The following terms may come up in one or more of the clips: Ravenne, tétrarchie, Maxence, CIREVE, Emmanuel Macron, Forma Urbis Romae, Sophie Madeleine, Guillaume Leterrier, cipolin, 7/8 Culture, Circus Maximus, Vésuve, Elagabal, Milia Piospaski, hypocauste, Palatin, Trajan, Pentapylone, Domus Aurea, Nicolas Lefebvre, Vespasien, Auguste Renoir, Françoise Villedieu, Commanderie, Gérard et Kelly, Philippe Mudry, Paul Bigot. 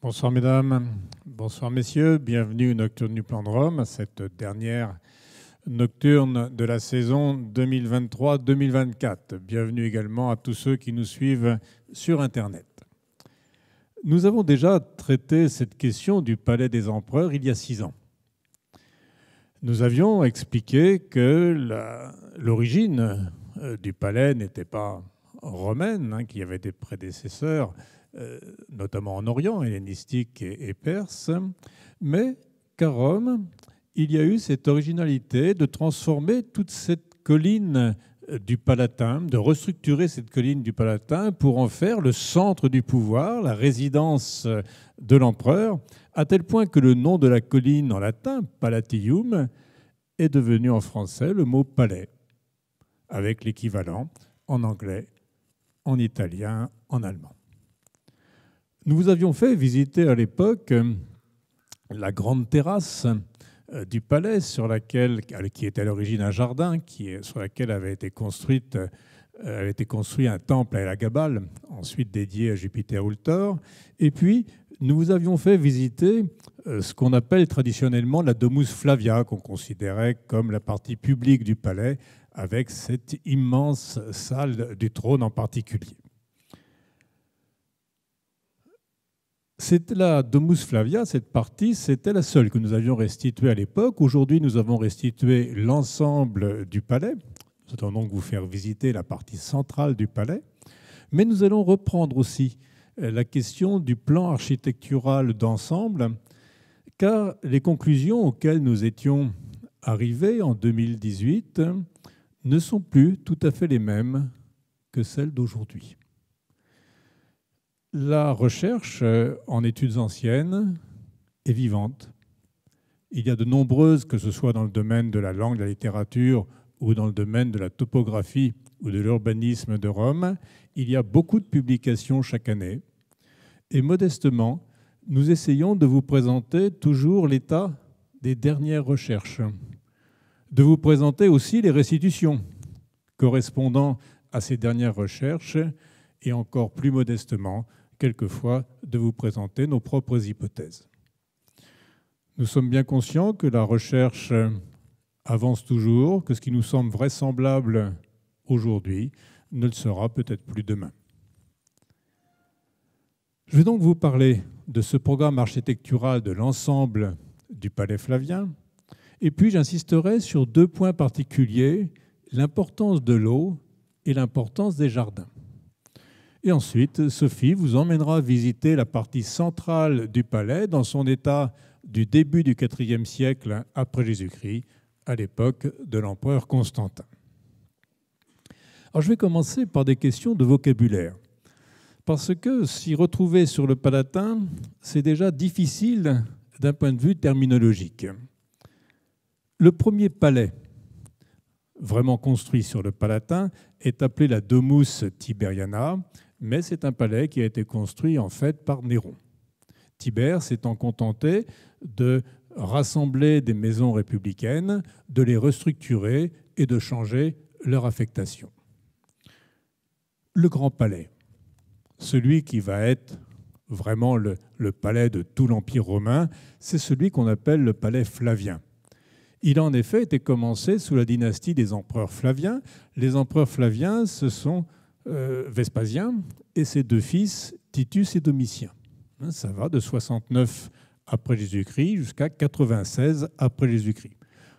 Bonsoir mesdames, bonsoir messieurs, bienvenue au Nocturne du Plan de Rome, à cette dernière nocturne de la saison 2023-2024. Bienvenue également à tous ceux qui nous suivent sur Internet. Nous avons déjà traité cette question du palais des empereurs il y a 6 ans. Nous avions expliqué que l'origine du palais n'était pas romaine, hein, qu'il y avait des prédécesseurs notamment en Orient, hellénistique et perse, mais qu'à Rome, il y a eu cette originalité de transformer toute cette colline du Palatin, de restructurer cette colline du Palatin pour en faire le centre du pouvoir, la résidence de l'empereur, à tel point que le nom de la colline en latin, Palatium, est devenu en français le mot palais, avec l'équivalent en anglais, en italien, en allemand. Nous vous avions fait visiter à l'époque la grande terrasse du palais, qui était à l'origine un jardin, sur laquelle avait été construit un temple à Elagabal, ensuite dédié à Jupiter Ultor. Et puis, nous vous avions fait visiter ce qu'on appelle traditionnellement la Domus Flavia, qu'on considérait comme la partie publique du palais, avec cette immense salle du trône en particulier. La Domus Flavia, cette partie, c'était la seule que nous avions restituée à l'époque. Aujourd'hui, nous avons restitué l'ensemble du palais. Nous allons donc vous faire visiter la partie centrale du palais. Mais nous allons reprendre aussi la question du plan architectural d'ensemble, car les conclusions auxquelles nous étions arrivés en 2018 ne sont plus tout à fait les mêmes que celles d'aujourd'hui. La recherche en études anciennes est vivante. Il y a de nombreuses, que ce soit dans le domaine de la langue, de la littérature ou dans le domaine de la topographie ou de l'urbanisme de Rome, il y a beaucoup de publications chaque année. Et modestement, nous essayons de vous présenter toujours l'état des dernières recherches, de vous présenter aussi les restitutions correspondant à ces dernières recherches et encore plus modestement, quelquefois, de vous présenter nos propres hypothèses. Nous sommes bien conscients que la recherche avance toujours, que ce qui nous semble vraisemblable aujourd'hui ne le sera peut-être plus demain. Je vais donc vous parler de ce programme architectural de l'ensemble du Palais Flavien, et puis j'insisterai sur 2 points particuliers, l'importance de l'eau et l'importance des jardins. Et ensuite, Sophie vous emmènera visiter la partie centrale du palais dans son état du début du IVe siècle après Jésus-Christ, à l'époque de l'empereur Constantin. Alors je vais commencer par des questions de vocabulaire, parce que s'y retrouver sur le Palatin, c'est déjà difficile d'un point de vue terminologique. Le premier palais vraiment construit sur le Palatin est appelé la Domus Tiberiana, mais c'est un palais qui a été construit en fait par Néron. Tibère s'étant contenté de rassembler des maisons républicaines, de les restructurer et de changer leur affectation. Le grand palais, celui qui va être vraiment le palais de tout l'Empire romain, c'est celui qu'on appelle le palais Flavien. Il a en effet été commencé sous la dynastie des empereurs Flaviens. Les empereurs Flaviens, ce sont Vespasien et ses 2 fils, Titus et Domitien. Ça va de 69 après Jésus-Christ jusqu'à 96 après Jésus-Christ.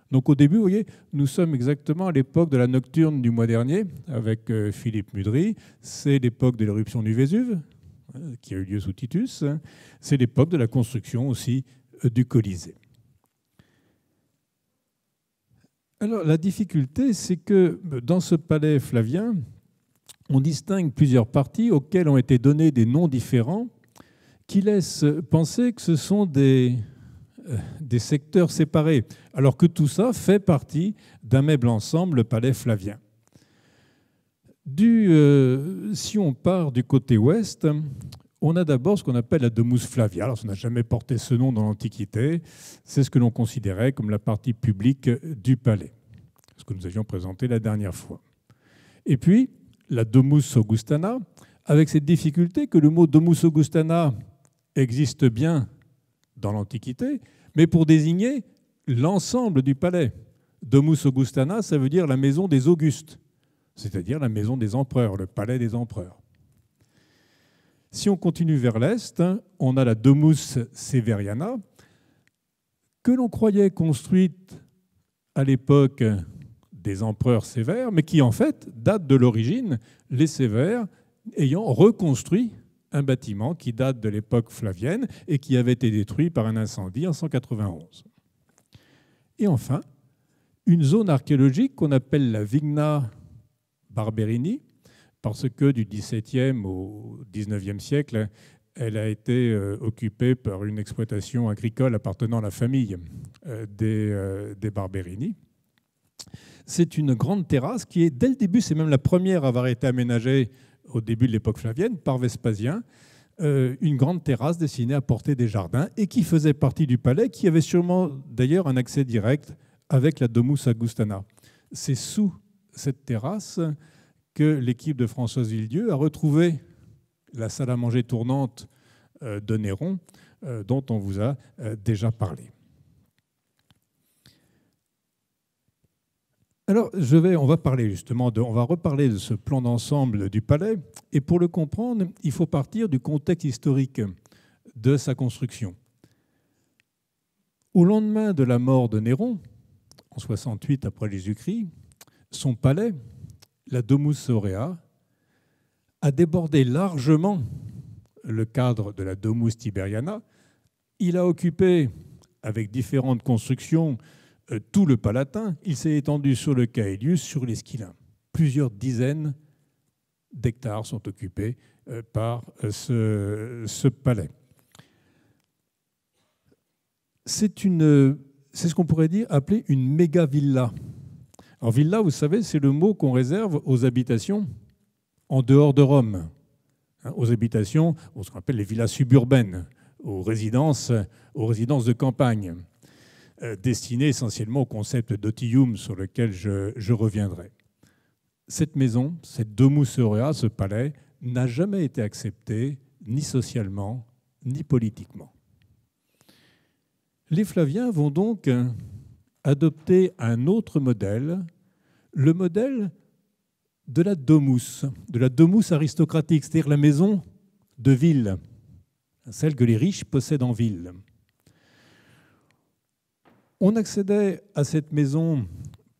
Donc au début, vous voyez, nous sommes exactement à l'époque de la nocturne du mois dernier avec Philippe Mudry. C'est l'époque de l'éruption du Vésuve qui a eu lieu sous Titus. C'est l'époque de la construction aussi du Colisée. Alors, la difficulté, c'est que dans ce palais flavien, on distingue plusieurs parties auxquelles ont été donnés des noms différents qui laissent penser que ce sont des secteurs séparés, alors que tout ça fait partie d'un même ensemble, le palais flavien. Si on part du côté ouest, on a d'abord ce qu'on appelle la Domus Flavia. Alors, ça n'a jamais porté ce nom dans l'Antiquité. C'est ce que l'on considérait comme la partie publique du palais, ce que nous avions présenté la dernière fois. Et puis, la Domus Augustana, avec cette difficulté que le mot Domus Augustana existe bien dans l'Antiquité, mais pour désigner l'ensemble du palais. Domus Augustana, ça veut dire la maison des Augustes, c'est-à-dire la maison des empereurs, le palais des empereurs. Si on continue vers l'est, on a la Domus Severiana, que l'on croyait construite à l'époque des empereurs sévères, mais qui en fait date de l'origine, les Sévères ayant reconstruit un bâtiment qui date de l'époque flavienne et qui avait été détruit par un incendie en 191. Et enfin, une zone archéologique qu'on appelle la Vigna Barberini, parce que du XVIIe au XIXe siècle, elle a été occupée par une exploitation agricole appartenant à la famille des Barberini. C'est une grande terrasse qui est, dès le début, c'est même la première à avoir été aménagée au début de l'époque flavienne par Vespasien, une grande terrasse destinée à porter des jardins et qui faisait partie du palais, qui avait sûrement d'ailleurs un accès direct avec la Domus Augustana. C'est sous cette terrasse que l'équipe de Françoise Villedieu a retrouvé la salle à manger tournante de Néron, dont on vous a déjà parlé. Alors, on va reparler de ce plan d'ensemble du palais. Et pour le comprendre, il faut partir du contexte historique de sa construction. Au lendemain de la mort de Néron, en 68 après Jésus-Christ, son palais, la Domus Aurea, a débordé largement le cadre de la Domus Tiberiana. Il a occupé, avec différentes constructions, tout le Palatin. Il s'est étendu sur le Caelius, sur l'Esquilin. Plusieurs dizaines d'hectares sont occupés par ce palais. C'est ce qu'on pourrait dire appeler une méga-villa. Alors villa, vous savez, c'est le mot qu'on réserve aux habitations en dehors de Rome, aux habitations, ce qu'on appelle les villas suburbaines, aux résidences de campagne, destinée essentiellement au concept d'otium sur lequel je reviendrai. Cette maison, cette Domus Aurea, ce palais, n'a jamais été acceptée ni socialement, ni politiquement. Les Flaviens vont donc adopter un autre modèle, le modèle de la domus aristocratique, c'est-à-dire la maison de ville, celle que les riches possèdent en ville. On accédait à cette maison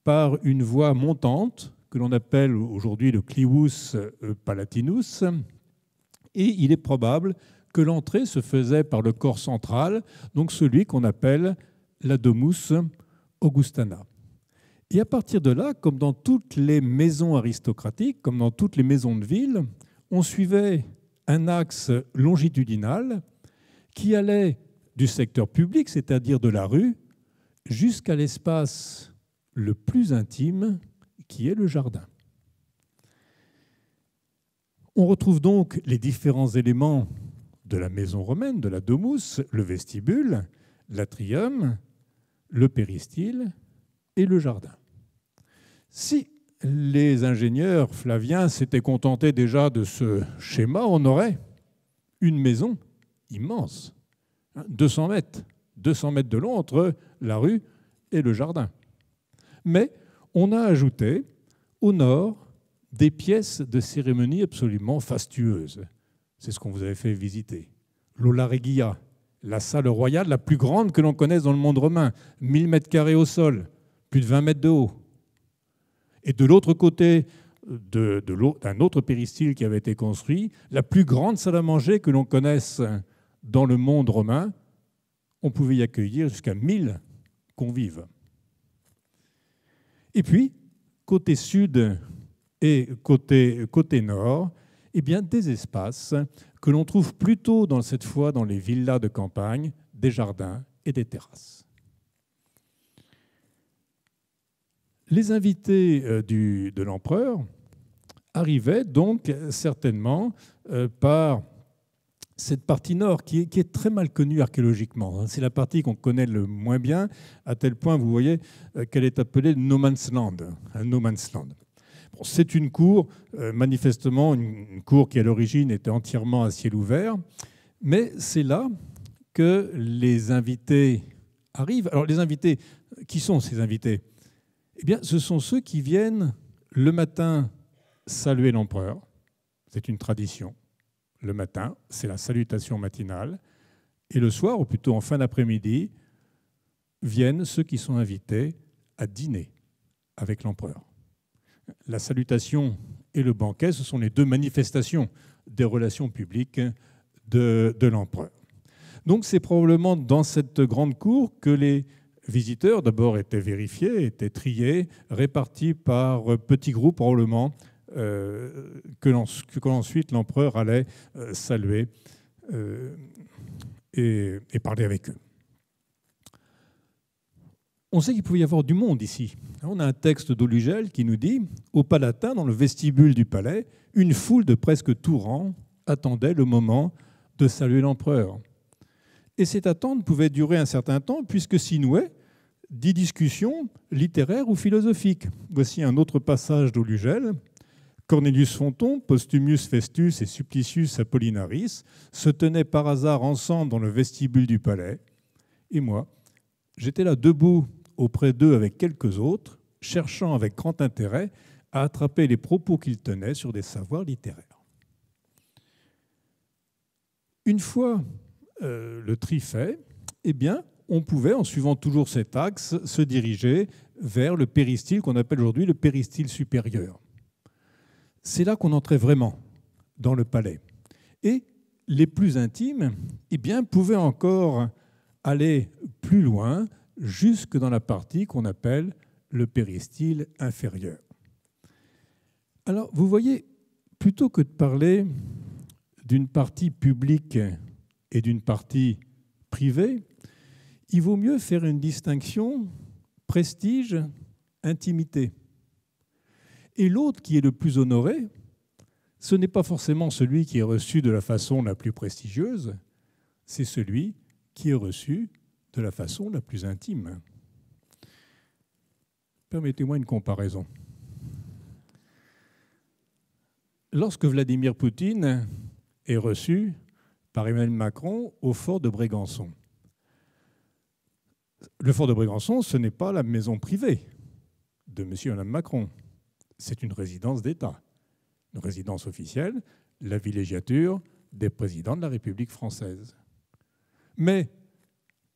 par une voie montante que l'on appelle aujourd'hui le Clivus Palatinus, et il est probable que l'entrée se faisait par le corps central, donc celui qu'on appelle la Domus Augustana. Et à partir de là, comme dans toutes les maisons aristocratiques, comme dans toutes les maisons de ville, on suivait un axe longitudinal qui allait du secteur public, c'est-à-dire de la rue, jusqu'à l'espace le plus intime, qui est le jardin. On retrouve donc les différents éléments de la maison romaine, de la domus, le vestibule, l'atrium, le péristyle et le jardin. Si les ingénieurs flaviens s'étaient contentés déjà de ce schéma, on aurait une maison immense, 200 mètres de long entre la rue et le jardin. Mais on a ajouté au nord des pièces de cérémonie absolument fastueuses. C'est ce qu'on vous avait fait visiter. L'Aula Regia, la salle royale la plus grande que l'on connaisse dans le monde romain, 1000 mètres carrés au sol, plus de 20 mètres de haut. Et de l'autre côté d'un autre péristyle qui avait été construit, la plus grande salle à manger que l'on connaisse dans le monde romain, on pouvait y accueillir jusqu'à 1000 convives. Et puis, côté sud et côté nord, eh bien, des espaces que l'on trouve plutôt, cette fois, dans les villas de campagne, des jardins et des terrasses. Les invités de l'empereur arrivaient donc certainement par cette partie nord qui est très mal connue archéologiquement. C'est la partie qu'on connaît le moins bien, à tel point, vous voyez, qu'elle est appelée No Man's Land. No Man's Land. Bon, c'est une cour, manifestement, une cour qui à l'origine était entièrement à ciel ouvert, Mais c'est là que les invités arrivent. Alors les invités, qui sont ces invités? Eh bien, ce sont ceux qui viennent le matin saluer l'empereur. C'est une tradition. Le matin, c'est la salutation matinale. Et le soir, ou plutôt en fin d'après-midi, viennent ceux qui sont invités à dîner avec l'empereur. La salutation et le banquet, ce sont les deux manifestations des relations publiques de l'empereur. Donc c'est probablement dans cette grande cour que les visiteurs d'abord étaient vérifiés, étaient triés, répartis par petits groupes probablement, que ensuite l'empereur allait saluer et parler avec eux. On sait qu'il pouvait y avoir du monde ici. On a un texte d'Olugel qui nous dit « Au Palatin, dans le vestibule du palais, une foule de presque tout rang attendait le moment de saluer l'empereur. » Et cette attente pouvait durer un certain temps, puisque s'y nouaient 10 discussions littéraires ou philosophiques. Voici un autre passage d'Olugel. « Cornelius Fonton, Postumius Festus et Supplicius Apollinaris se tenaient par hasard ensemble dans le vestibule du palais. Et moi, j'étais là debout auprès d'eux avec quelques autres, cherchant avec grand intérêt à attraper les propos qu'ils tenaient sur des savoirs littéraires. » Une fois le tri fait, eh bien, on pouvait, en suivant toujours cet axe, se diriger vers le péristyle qu'on appelle aujourd'hui le péristyle supérieur. C'est là qu'on entrait vraiment dans le palais. Et les plus intimes, eh bien, pouvaient encore aller plus loin, jusque dans la partie qu'on appelle le péristyle inférieur. Alors, vous voyez, plutôt que de parler d'une partie publique et d'une partie privée, il vaut mieux faire une distinction prestige-intimité. Et l'autre qui est le plus honoré, ce n'est pas forcément celui qui est reçu de la façon la plus prestigieuse, c'est celui qui est reçu de la façon la plus intime. Permettez-moi une comparaison. Lorsque Vladimir Poutine est reçu par Emmanuel Macron au fort de Brégançon, le fort de Brégançon, ce n'est pas la maison privée de M. et Mme Macron. C'est une résidence d'État, une résidence officielle, la villégiature des présidents de la République française. Mais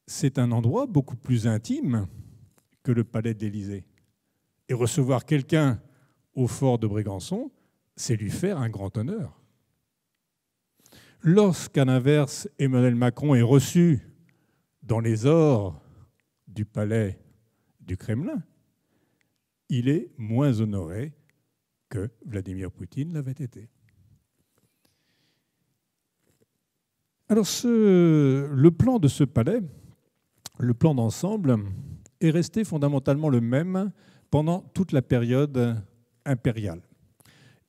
c'est un endroit beaucoup plus intime que le palais d'Élysée. Et recevoir quelqu'un au fort de Brégançon, c'est lui faire un grand honneur. Lorsqu'à l'inverse, Emmanuel Macron est reçu dans les ors du palais du Kremlin, il est moins honoré que Vladimir Poutine l'avait été. Alors le plan de ce palais, le plan d'ensemble, est resté fondamentalement le même pendant toute la période impériale.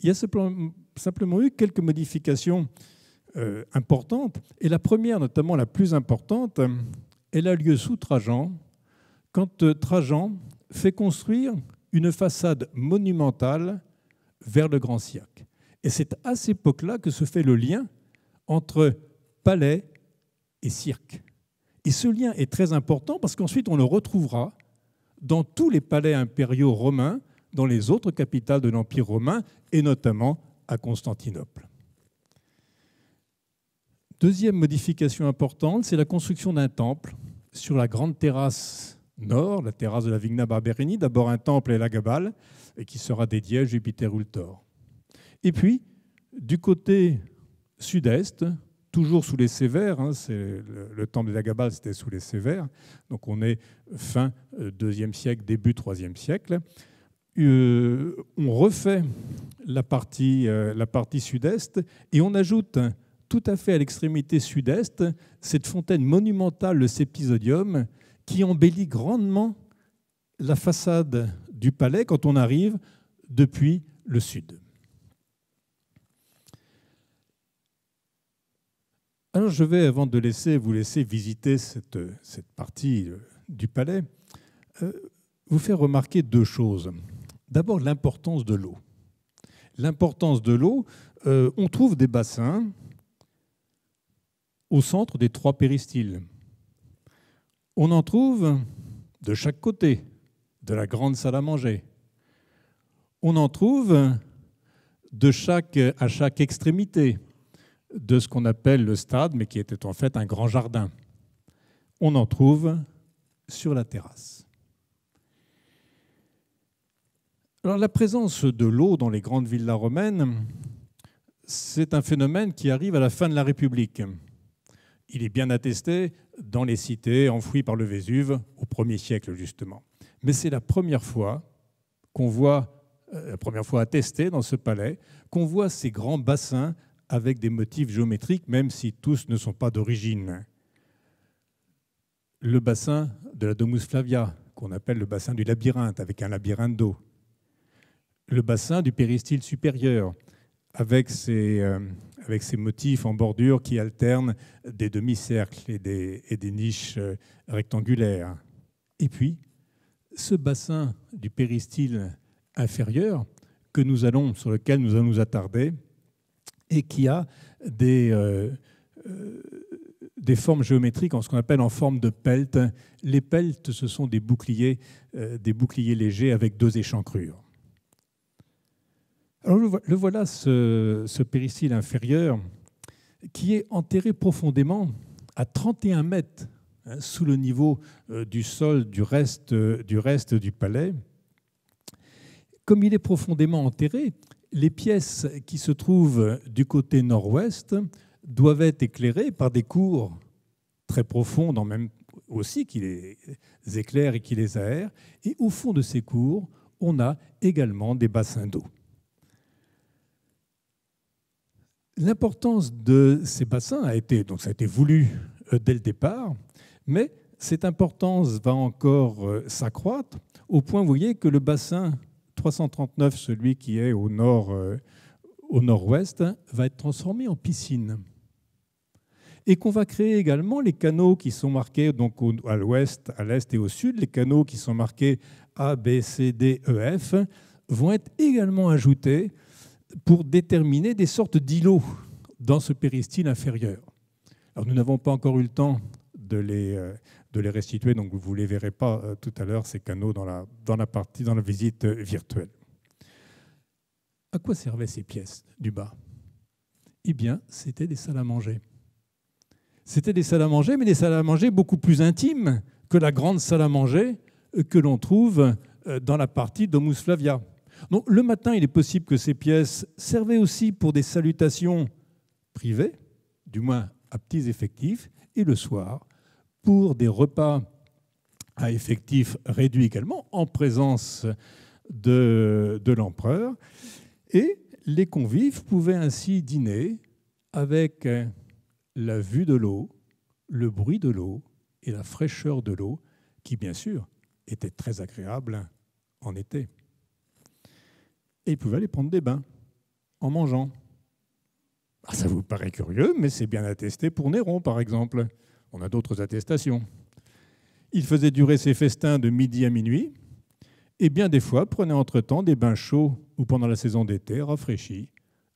Il y a simplement eu quelques modifications importantes, et la première, notamment la plus importante, elle a lieu sous Trajan, quand Trajan fait construire une façade monumentale vers le Grand Cirque. Et c'est à cette époque-là que se fait le lien entre palais et cirque. Et ce lien est très important parce qu'ensuite on le retrouvera dans tous les palais impériaux romains, dans les autres capitales de l'Empire romain et notamment à Constantinople. Deuxième modification importante, c'est la construction d'un temple sur la grande terrasse nord, la terrasse de la Vigna Barberini, d'abord un temple à Elagabal et qui sera dédié à Jupiter Ultor. Et puis, du côté sud-est, toujours sous les Sévères, hein, le temple d'Elagabal, c'était sous les Sévères, donc on est fin 2e siècle, début 3e siècle. On refait la partie sud-est et on ajoute tout à fait à l'extrémité sud-est cette fontaine monumentale, le Septisodium, qui embellit grandement la façade du palais quand on arrive depuis le sud. Alors je vais, avant de vous laisser visiter cette partie du palais, vous faire remarquer deux choses. D'abord, l'importance de l'eau. L'importance de l'eau, on trouve des bassins au centre des trois péristyles. On en trouve de chaque côté de la grande salle à manger. On en trouve à chaque extrémité de ce qu'on appelle le stade, mais qui était en fait un grand jardin. On en trouve sur la terrasse. Alors, la présence de l'eau dans les grandes villas romaines, c'est un phénomène qui arrive à la fin de la République. Il est bien attesté dans les cités enfouies par le Vésuve au 1er siècle, justement. Mais c'est la première fois qu'on voit, la première fois attestée dans ce palais, qu'on voit ces grands bassins avec des motifs géométriques, même si tous ne sont pas d'origine. Le bassin de la Domus Flavia, qu'on appelle le bassin du labyrinthe, avec un labyrinthe d'eau. Le bassin du péristyle supérieur, avec ces motifs en bordure qui alternent des demi-cercles et des niches rectangulaires. Et puis, ce bassin du péristyle inférieur sur lequel nous allons nous attarder, et qui a des formes géométriques, ce qu'on appelle en forme de pelte. Les peltes, ce sont des boucliers légers avec deux échancrures. Alors le voilà, ce péristyle inférieur, qui est enterré profondément à 31 mètres sous le niveau du sol du reste du palais. Comme il est profondément enterré, les pièces qui se trouvent du côté nord-ouest doivent être éclairées par des cours très profondes, même aussi qui les éclairent et qui les aèrent. Et au fond de ces cours, on a également des bassins d'eau. L'importance de ces bassins a été voulu dès le départ, mais cette importance va encore s'accroître au point, vous voyez, que le bassin 339, celui qui est au nord-ouest, va être transformé en piscine. Et qu'on va créer également les canaux qui sont marqués donc à l'ouest, à l'est et au sud. Les canaux qui sont marqués A, B, C, D, E, F vont être également ajoutés pour déterminer des sortes d'îlots dans ce péristyle inférieur. Alors, nous n'avons pas encore eu le temps de les restituer, donc vous ne les verrez pas tout à l'heure, ces canaux, dans la visite virtuelle. À quoi servaient ces pièces du bas? Eh bien, c'était des salles à manger. C'était des salles à manger, mais des salles à manger beaucoup plus intimes que la grande salle à manger que l'on trouve dans la partie Domus Flavia. Donc, le matin, il est possible que ces pièces servaient aussi pour des salutations privées, du moins à petits effectifs, et le soir, pour des repas à effectifs réduits également, en présence de l'empereur. Et les convives pouvaient ainsi dîner avec la vue de l'eau, le bruit de l'eau et la fraîcheur de l'eau, qui, bien sûr, était très agréable en été. Et ils pouvaient aller prendre des bains en mangeant. Ah, ça vous paraît curieux, mais c'est bien attesté pour Néron, par exemple. On a d'autres attestations. Il faisait durer ses festins de midi à minuit et bien des fois prenait entre-temps des bains chauds ou pendant la saison d'été rafraîchis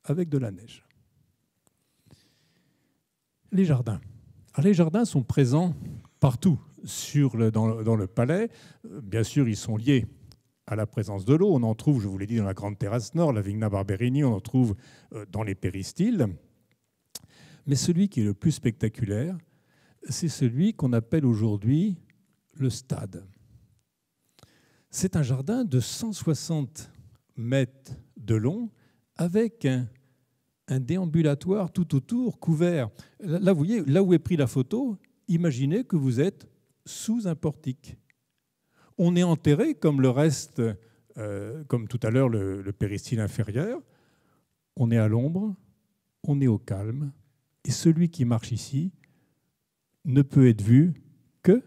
avec de la neige. Les jardins. Alors, les jardins sont présents partout dans le palais. Bien sûr, ils sont liés à la présence de l'eau. On en trouve, je vous l'ai dit, dans la grande terrasse nord, la Vigna Barberini, on en trouve dans les péristyles. Mais celui qui est le plus spectaculaire, c'est celui qu'on appelle aujourd'hui le stade. C'est un jardin de 160 mètres de long avec un déambulatoire tout autour couvert. Là, vous voyez, là où est prise la photo, imaginez que vous êtes sous un portique. On est enterré, comme le reste, comme tout à l'heure le péristyle inférieur. On est à l'ombre, on est au calme. Et celui qui marche ici ne peut être vu que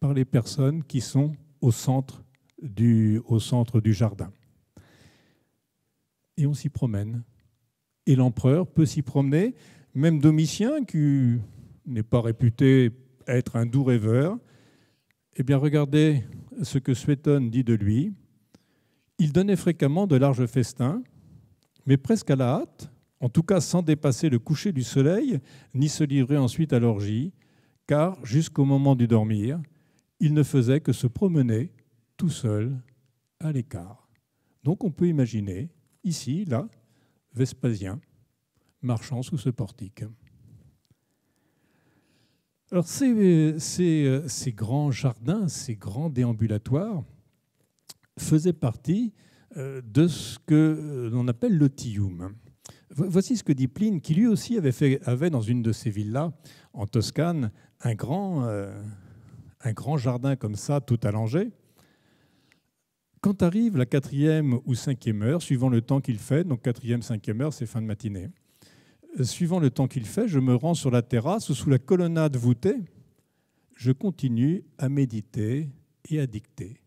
par les personnes qui sont au centre du jardin. Et on s'y promène. Et l'empereur peut s'y promener. Même Domitien, qui n'est pas réputé être un doux rêveur, eh bien, regardez ce que Suétone dit de lui. Il donnait fréquemment de larges festins, mais presque à la hâte, en tout cas sans dépasser le coucher du soleil, ni se livrer ensuite à l'orgie, car jusqu'au moment du dormir, il ne faisait que se promener tout seul à l'écart. Donc on peut imaginer, ici, là, Vespasien, marchant sous ce portique. Alors ces grands jardins, ces grands déambulatoires faisaient partie de ce que l'on appelle le tium. Voici ce que dit Pline, qui lui aussi avait dans une de ces villas, en Toscane, un grand jardin comme ça, tout allongé. Quand arrive la 4e ou 5e heure, suivant le temps qu'il fait, donc 4e, 5e heure, c'est fin de matinée, suivant le temps qu'il fait, je me rends sur la terrasse ou sous la colonnade voûtée, je continue à méditer et à dicter.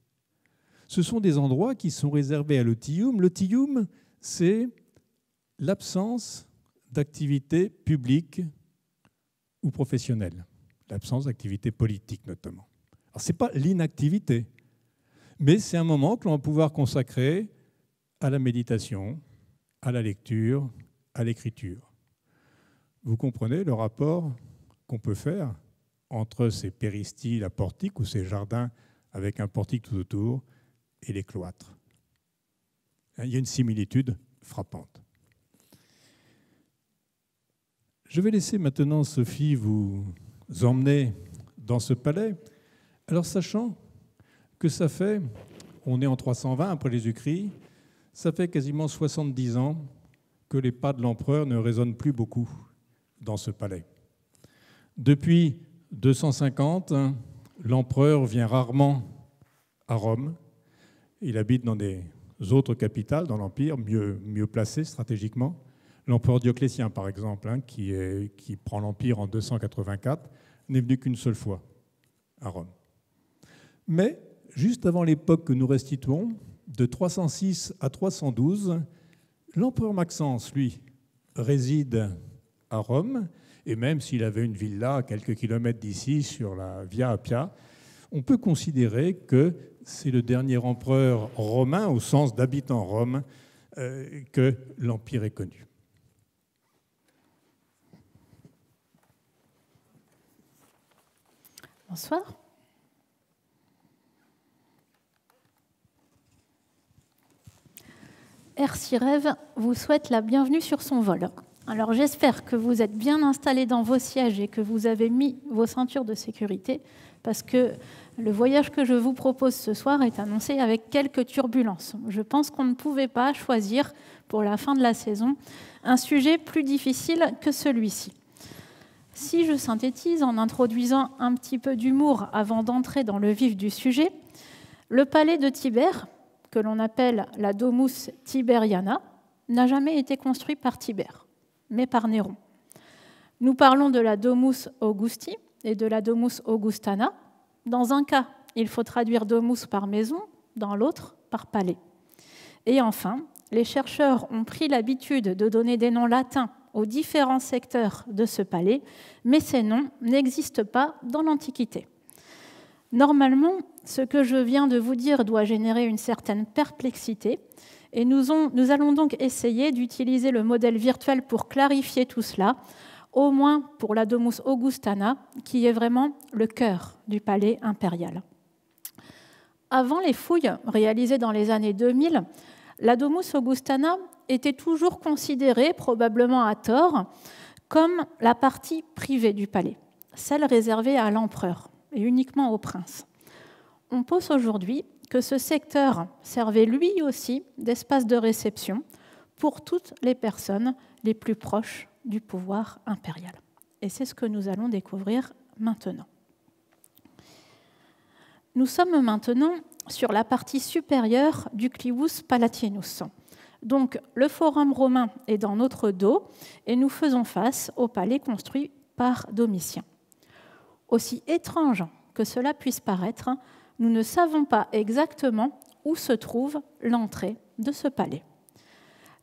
Ce sont des endroits qui sont réservés à le tium. Le tium, c'est l'absence d'activité publique ou professionnelle, l'absence d'activité politique notamment. Alors ce n'est pas l'inactivité, mais c'est un moment que l'on va pouvoir consacrer à la méditation, à la lecture, à l'écriture. Vous comprenez le rapport qu'on peut faire entre ces péristyles à portique ou ces jardins avec un portique tout autour et les cloîtres. Il y a une similitude frappante. Je vais laisser maintenant Sophie vous emmener dans ce palais. Alors sachant que ça fait, on est en 320 après Jésus-Christ, ça fait quasiment 70 ans que les pas de l'empereur ne résonnent plus beaucoup dans ce palais. Depuis 250, l'empereur vient rarement à Rome. Il habite dans des autres capitales, dans l'Empire, mieux placées stratégiquement. L'empereur Dioclétien, par exemple, hein, qui prend l'Empire en 284, n'est venu qu'une seule fois à Rome. Mais, juste avant l'époque que nous restituons, de 306 à 312, l'empereur Maxence, lui, réside à Rome, et même s'il avait une villa à quelques kilomètres d'ici, sur la Via Appia, on peut considérer que c'est le dernier empereur romain, au sens d'habitant Rome, que l'Empire est connu. Bonsoir. Air CIREVE vous souhaite la bienvenue sur son vol. Alors j'espère que vous êtes bien installés dans vos sièges et que vous avez mis vos ceintures de sécurité parce que le voyage que je vous propose ce soir est annoncé avec quelques turbulences. Je pense qu'on ne pouvait pas choisir pour la fin de la saison un sujet plus difficile que celui-ci. Si je synthétise en introduisant un petit peu d'humour avant d'entrer dans le vif du sujet, le palais de Tibère, que l'on appelle la Domus Tiberiana, n'a jamais été construit par Tibère, mais par Néron. Nous parlons de la Domus Augusti et de la Domus Augustana. Dans un cas, il faut traduire Domus par maison, dans l'autre, par palais. Et enfin, les chercheurs ont pris l'habitude de donner des noms latins aux différents secteurs de ce palais, mais ces noms n'existent pas dans l'Antiquité. Normalement, ce que je viens de vous dire doit générer une certaine perplexité, et nous allons donc essayer d'utiliser le modèle virtuel pour clarifier tout cela, au moins pour la Domus Augustana, qui est vraiment le cœur du palais impérial. Avant les fouilles réalisées dans les années 2000, la Domus Augustana était toujours considérée, probablement à tort, comme la partie privée du palais, celle réservée à l'empereur et uniquement au prince. On pose aujourd'hui que ce secteur servait lui aussi d'espace de réception pour toutes les personnes les plus proches du pouvoir impérial. Et c'est ce que nous allons découvrir maintenant. Nous sommes maintenant sur la partie supérieure du Clivus Palatinus. Donc le forum romain est dans notre dos et nous faisons face au palais construit par Domitien. Aussi étrange que cela puisse paraître, nous ne savons pas exactement où se trouve l'entrée de ce palais.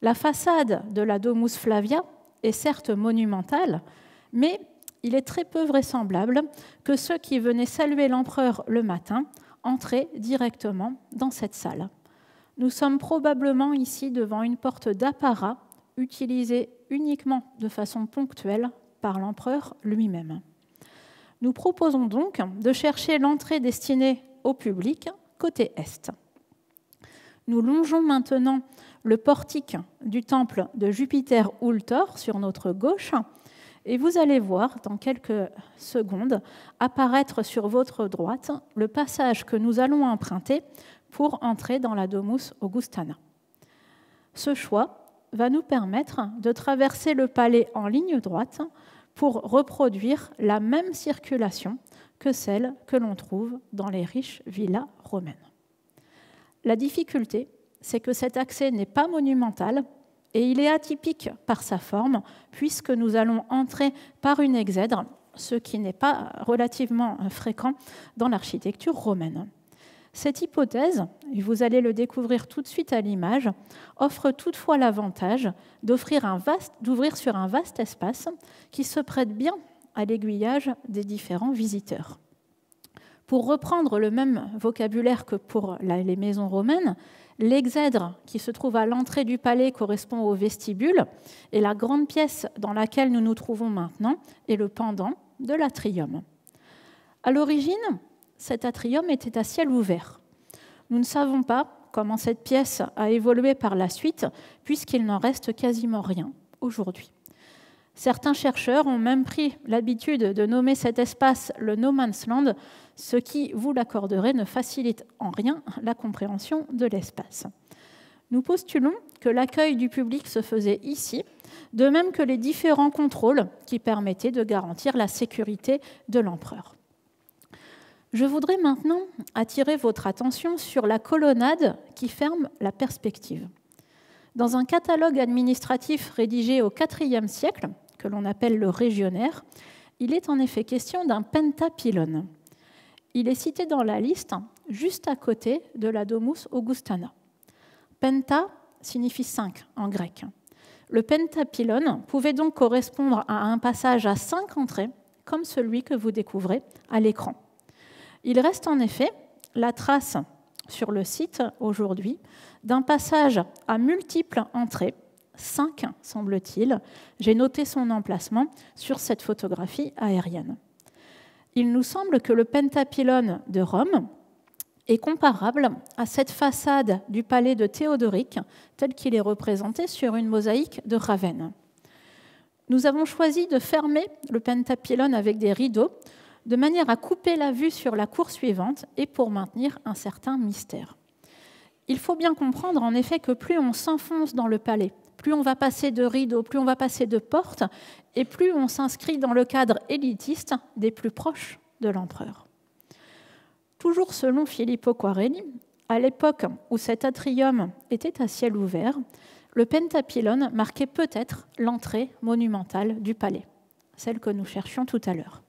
La façade de la Domus Flavia est certes monumentale, mais il est très peu vraisemblable que ceux qui venaient saluer l'empereur le matin entraient directement dans cette salle. Nous sommes probablement ici devant une porte d'apparat utilisée uniquement de façon ponctuelle par l'empereur lui-même. Nous proposons donc de chercher l'entrée destinée au public côté est. Nous longeons maintenant le portique du temple de Jupiter Ultor sur notre gauche et vous allez voir dans quelques secondes apparaître sur votre droite le passage que nous allons emprunter pour entrer dans la Domus Augustana. Ce choix va nous permettre de traverser le palais en ligne droite pour reproduire la même circulation que celle que l'on trouve dans les riches villas romaines. La difficulté, c'est que cet accès n'est pas monumental et il est atypique par sa forme, puisque nous allons entrer par une exèdre, ce qui n'est pas relativement fréquent dans l'architecture romaine. Cette hypothèse, et vous allez le découvrir tout de suite à l'image, offre toutefois l'avantage d'ouvrir sur un vaste espace qui se prête bien à l'aiguillage des différents visiteurs. Pour reprendre le même vocabulaire que pour les maisons romaines, l'exèdre qui se trouve à l'entrée du palais correspond au vestibule et la grande pièce dans laquelle nous nous trouvons maintenant est le pendant de l'atrium. À l'origine, cet atrium était à ciel ouvert. Nous ne savons pas comment cette pièce a évolué par la suite, puisqu'il n'en reste quasiment rien aujourd'hui. Certains chercheurs ont même pris l'habitude de nommer cet espace le No Man's Land, ce qui, vous l'accorderez, ne facilite en rien la compréhension de l'espace. Nous postulons que l'accueil du public se faisait ici, de même que les différents contrôles qui permettaient de garantir la sécurité de l'empereur. Je voudrais maintenant attirer votre attention sur la colonnade qui ferme la perspective. Dans un catalogue administratif rédigé au IVe siècle, que l'on appelle le Régionnaire, il est en effet question d'un pentapylone. Il est cité dans la liste juste à côté de la Domus Augustana. Penta signifie 5 en grec. Le pentapylone pouvait donc correspondre à un passage à 5 entrées, comme celui que vous découvrez à l'écran. Il reste en effet la trace sur le site aujourd'hui d'un passage à multiples entrées, 5 semble-t-il. J'ai noté son emplacement sur cette photographie aérienne. Il nous semble que le pentapylone de Rome est comparable à cette façade du palais de Théodoric tel qu'il est représenté sur une mosaïque de Ravenne. Nous avons choisi de fermer le pentapylone avec des rideaux de manière à couper la vue sur la cour suivante et pour maintenir un certain mystère. Il faut bien comprendre en effet que plus on s'enfonce dans le palais, plus on va passer de rideaux, plus on va passer de portes, et plus on s'inscrit dans le cadre élitiste des plus proches de l'empereur. Toujours selon Filippo Quarelli, à l'époque où cet atrium était à ciel ouvert, le pentapylone marquait peut-être l'entrée monumentale du palais, celle que nous cherchions tout à l'heure.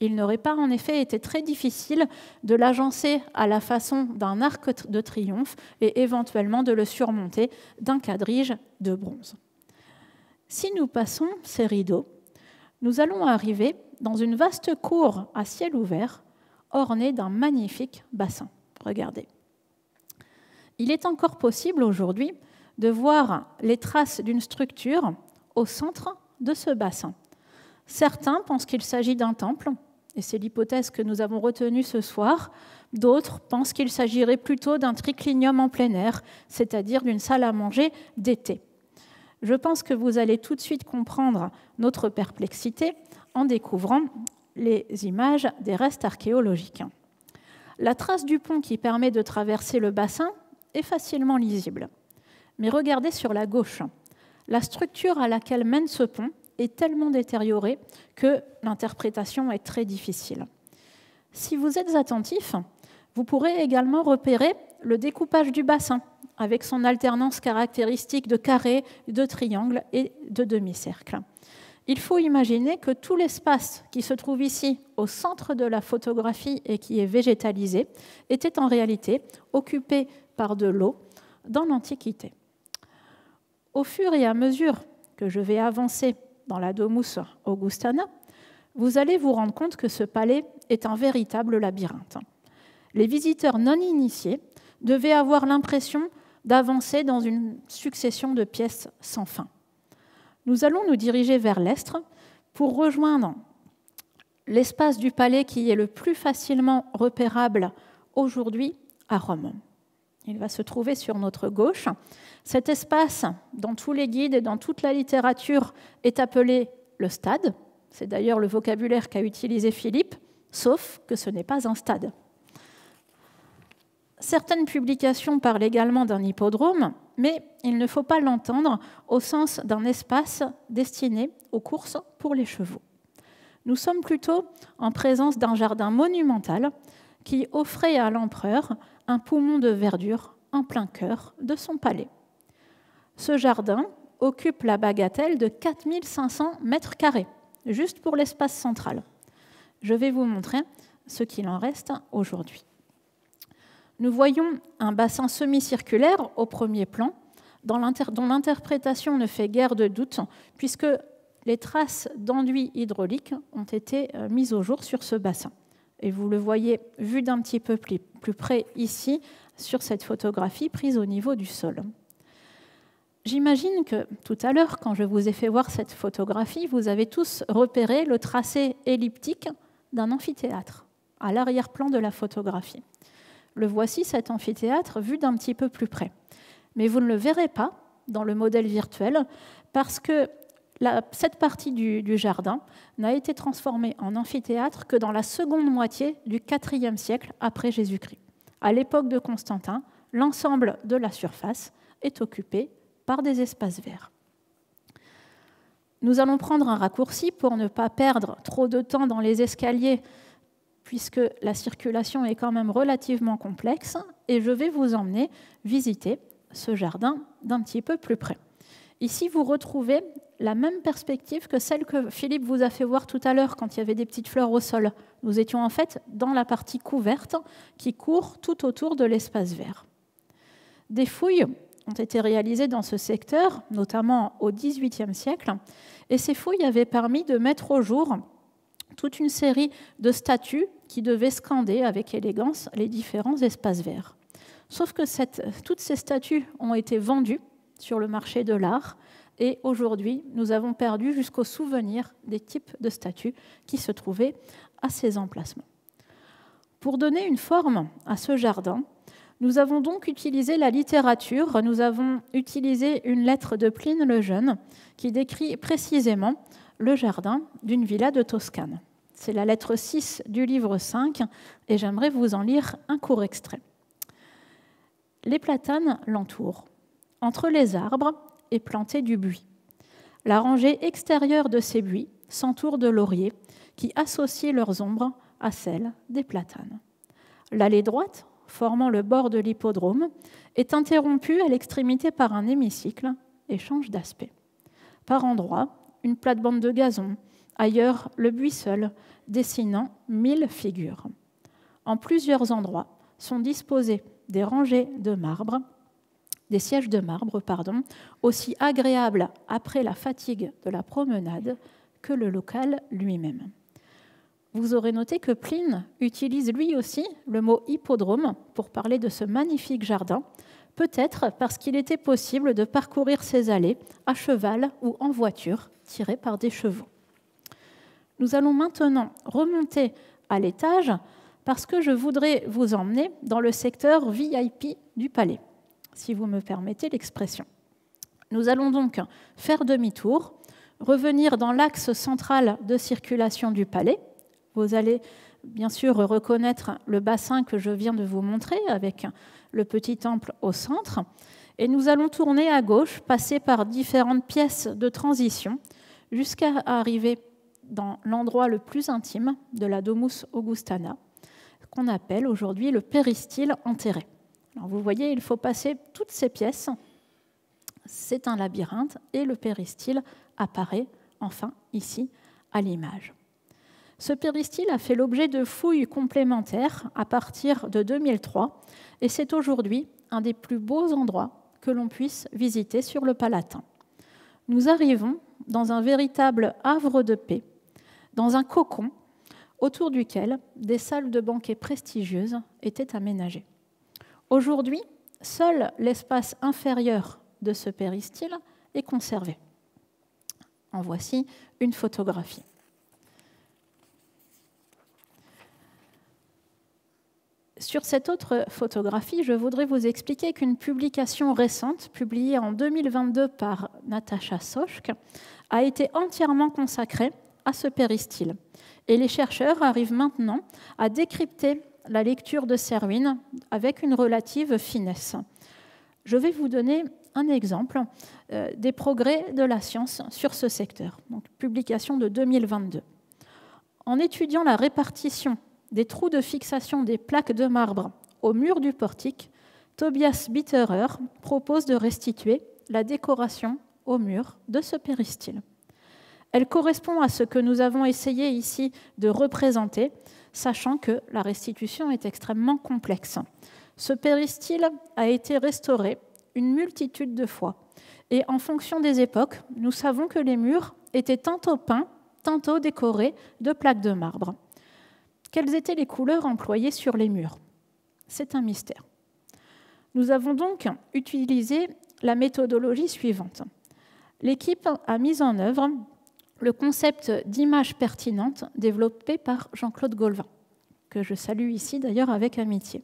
Il n'aurait pas en effet été très difficile de l'agencer à la façon d'un arc de triomphe et éventuellement de le surmonter d'un quadrige de bronze. Si nous passons ces rideaux, nous allons arriver dans une vaste cour à ciel ouvert ornée d'un magnifique bassin. Regardez. Il est encore possible aujourd'hui de voir les traces d'une structure au centre de ce bassin. Certains pensent qu'il s'agit d'un temple, et c'est l'hypothèse que nous avons retenue ce soir. D'autres pensent qu'il s'agirait plutôt d'un triclinium en plein air, c'est-à-dire d'une salle à manger d'été. Je pense que vous allez tout de suite comprendre notre perplexité en découvrant les images des restes archéologiques. La trace du pont qui permet de traverser le bassin est facilement lisible. Mais regardez sur la gauche. La structure à laquelle mène ce pont est tellement détériorée que l'interprétation est très difficile. Si vous êtes attentif, vous pourrez également repérer le découpage du bassin avec son alternance caractéristique de carrés, de triangles et de demi-cercles. Il faut imaginer que tout l'espace qui se trouve ici au centre de la photographie et qui est végétalisé était en réalité occupé par de l'eau dans l'Antiquité. Au fur et à mesure que je vais avancer dans la Domus Augustana, vous allez vous rendre compte que ce palais est un véritable labyrinthe. Les visiteurs non initiés devaient avoir l'impression d'avancer dans une succession de pièces sans fin. nous allons nous diriger vers l'Estre pour rejoindre l'espace du palais qui est le plus facilement repérable aujourd'hui à Rome. Il va se trouver sur notre gauche. Cet espace, dans tous les guides et dans toute la littérature, est appelé le stade. C'est d'ailleurs le vocabulaire qu'a utilisé Philippe, sauf que ce n'est pas un stade. Certaines publications parlent également d'un hippodrome, mais il ne faut pas l'entendre au sens d'un espace destiné aux courses pour les chevaux. Nous sommes plutôt en présence d'un jardin monumental qui offrait à l'empereur un poumon de verdure en plein cœur de son palais. Ce jardin occupe la bagatelle de 4500 mètres carrés, juste pour l'espace central. Je vais vous montrer ce qu'il en reste aujourd'hui. Nous voyons un bassin semi-circulaire au premier plan, dont l'interprétation ne fait guère de doute, puisque les traces d'enduit hydraulique ont été mises au jour sur ce bassin. Et vous le voyez vu d'un petit peu plus près ici, sur cette photographie prise au niveau du sol. J'imagine que tout à l'heure, quand je vous ai fait voir cette photographie, vous avez tous repéré le tracé elliptique d'un amphithéâtre, à l'arrière-plan de la photographie. Le voici, cet amphithéâtre, vu d'un petit peu plus près. Mais vous ne le verrez pas dans le modèle virtuel, parce que cette partie du jardin n'a été transformée en amphithéâtre que dans la seconde moitié du IVe siècle après Jésus-Christ. À l'époque de Constantin, l'ensemble de la surface est occupé par des espaces verts. Nous allons prendre un raccourci pour ne pas perdre trop de temps dans les escaliers, puisque la circulation est quand même relativement complexe, et je vais vous emmener visiter ce jardin d'un petit peu plus près. Ici, vous retrouvez la même perspective que celle que Philippe vous a fait voir tout à l'heure quand il y avait des petites fleurs au sol. Nous étions en fait dans la partie couverte qui court tout autour de l'espace vert. Des fouilles ont été réalisées dans ce secteur, notamment au XVIIIe siècle, et ces fouilles avaient permis de mettre au jour toute une série de statues qui devaient scander avec élégance les différents espaces verts. Sauf que toutes ces statues ont été vendues sur le marché de l'art, et aujourd'hui, nous avons perdu jusqu'au souvenir des types de statues qui se trouvaient à ces emplacements. Pour donner une forme à ce jardin, nous avons donc utilisé la littérature, nous avons utilisé une lettre de Pline le Jeune qui décrit précisément le jardin d'une villa de Toscane. C'est la lettre 6 du livre 5 et j'aimerais vous en lire un court extrait. Les platanes l'entourent. Entre les arbres est planté du buis. La rangée extérieure de ces buis s'entoure de lauriers qui associent leurs ombres à celles des platanes. L'allée droite, formant le bord de l'hippodrome, est interrompue à l'extrémité par un hémicycle et change d'aspect. Par endroits, une plate-bande de gazon, ailleurs le buis seul, dessinant 1000 figures. En plusieurs endroits sont disposés des rangées de marbre, des sièges de marbre, pardon, aussi agréables après la fatigue de la promenade que le local lui-même. Vous aurez noté que Pline utilise lui aussi le mot hippodrome pour parler de ce magnifique jardin, peut-être parce qu'il était possible de parcourir ces allées à cheval ou en voiture, tirées par des chevaux. Nous allons maintenant remonter à l'étage parce que je voudrais vous emmener dans le secteur VIP du palais, si vous me permettez l'expression. Nous allons donc faire demi-tour, revenir dans l'axe central de circulation du palais. Vous allez bien sûr reconnaître le bassin que je viens de vous montrer avec le petit temple au centre. Et nous allons tourner à gauche, passer par différentes pièces de transition jusqu'à arriver dans l'endroit le plus intime de la Domus Augustana, qu'on appelle aujourd'hui le péristyle enterré. Alors vous voyez, il faut passer toutes ces pièces. C'est un labyrinthe et le péristyle apparaît enfin ici à l'image. Ce péristyle a fait l'objet de fouilles complémentaires à partir de 2003 et c'est aujourd'hui un des plus beaux endroits que l'on puisse visiter sur le Palatin. Nous arrivons dans un véritable havre de paix, dans un cocon autour duquel des salles de banquet prestigieuses étaient aménagées. Aujourd'hui, seul l'espace inférieur de ce péristyle est conservé. En voici une photographie. Sur cette autre photographie, je voudrais vous expliquer qu'une publication récente, publiée en 2022 par Natacha Sochk, a été entièrement consacrée à ce péristyle. Et les chercheurs arrivent maintenant à décrypter la lecture de ces ruines avec une relative finesse. Je vais vous donner un exemple des progrès de la science sur ce secteur. Donc, publication de 2022. En étudiant la répartition des trous de fixation des plaques de marbre au mur du portique, Tobias Bitterer propose de restituer la décoration au mur de ce péristyle. Elle correspond à ce que nous avons essayé ici de représenter, sachant que la restitution est extrêmement complexe. Ce péristyle a été restauré une multitude de fois. Et en fonction des époques, nous savons que les murs étaient tantôt peints, tantôt décorés de plaques de marbre. Quelles étaient les couleurs employées sur les murs? C'est un mystère. Nous avons donc utilisé la méthodologie suivante. L'équipe a mis en œuvre le concept d'image pertinente développé par Jean-Claude Golvin, que je salue ici d'ailleurs avec amitié.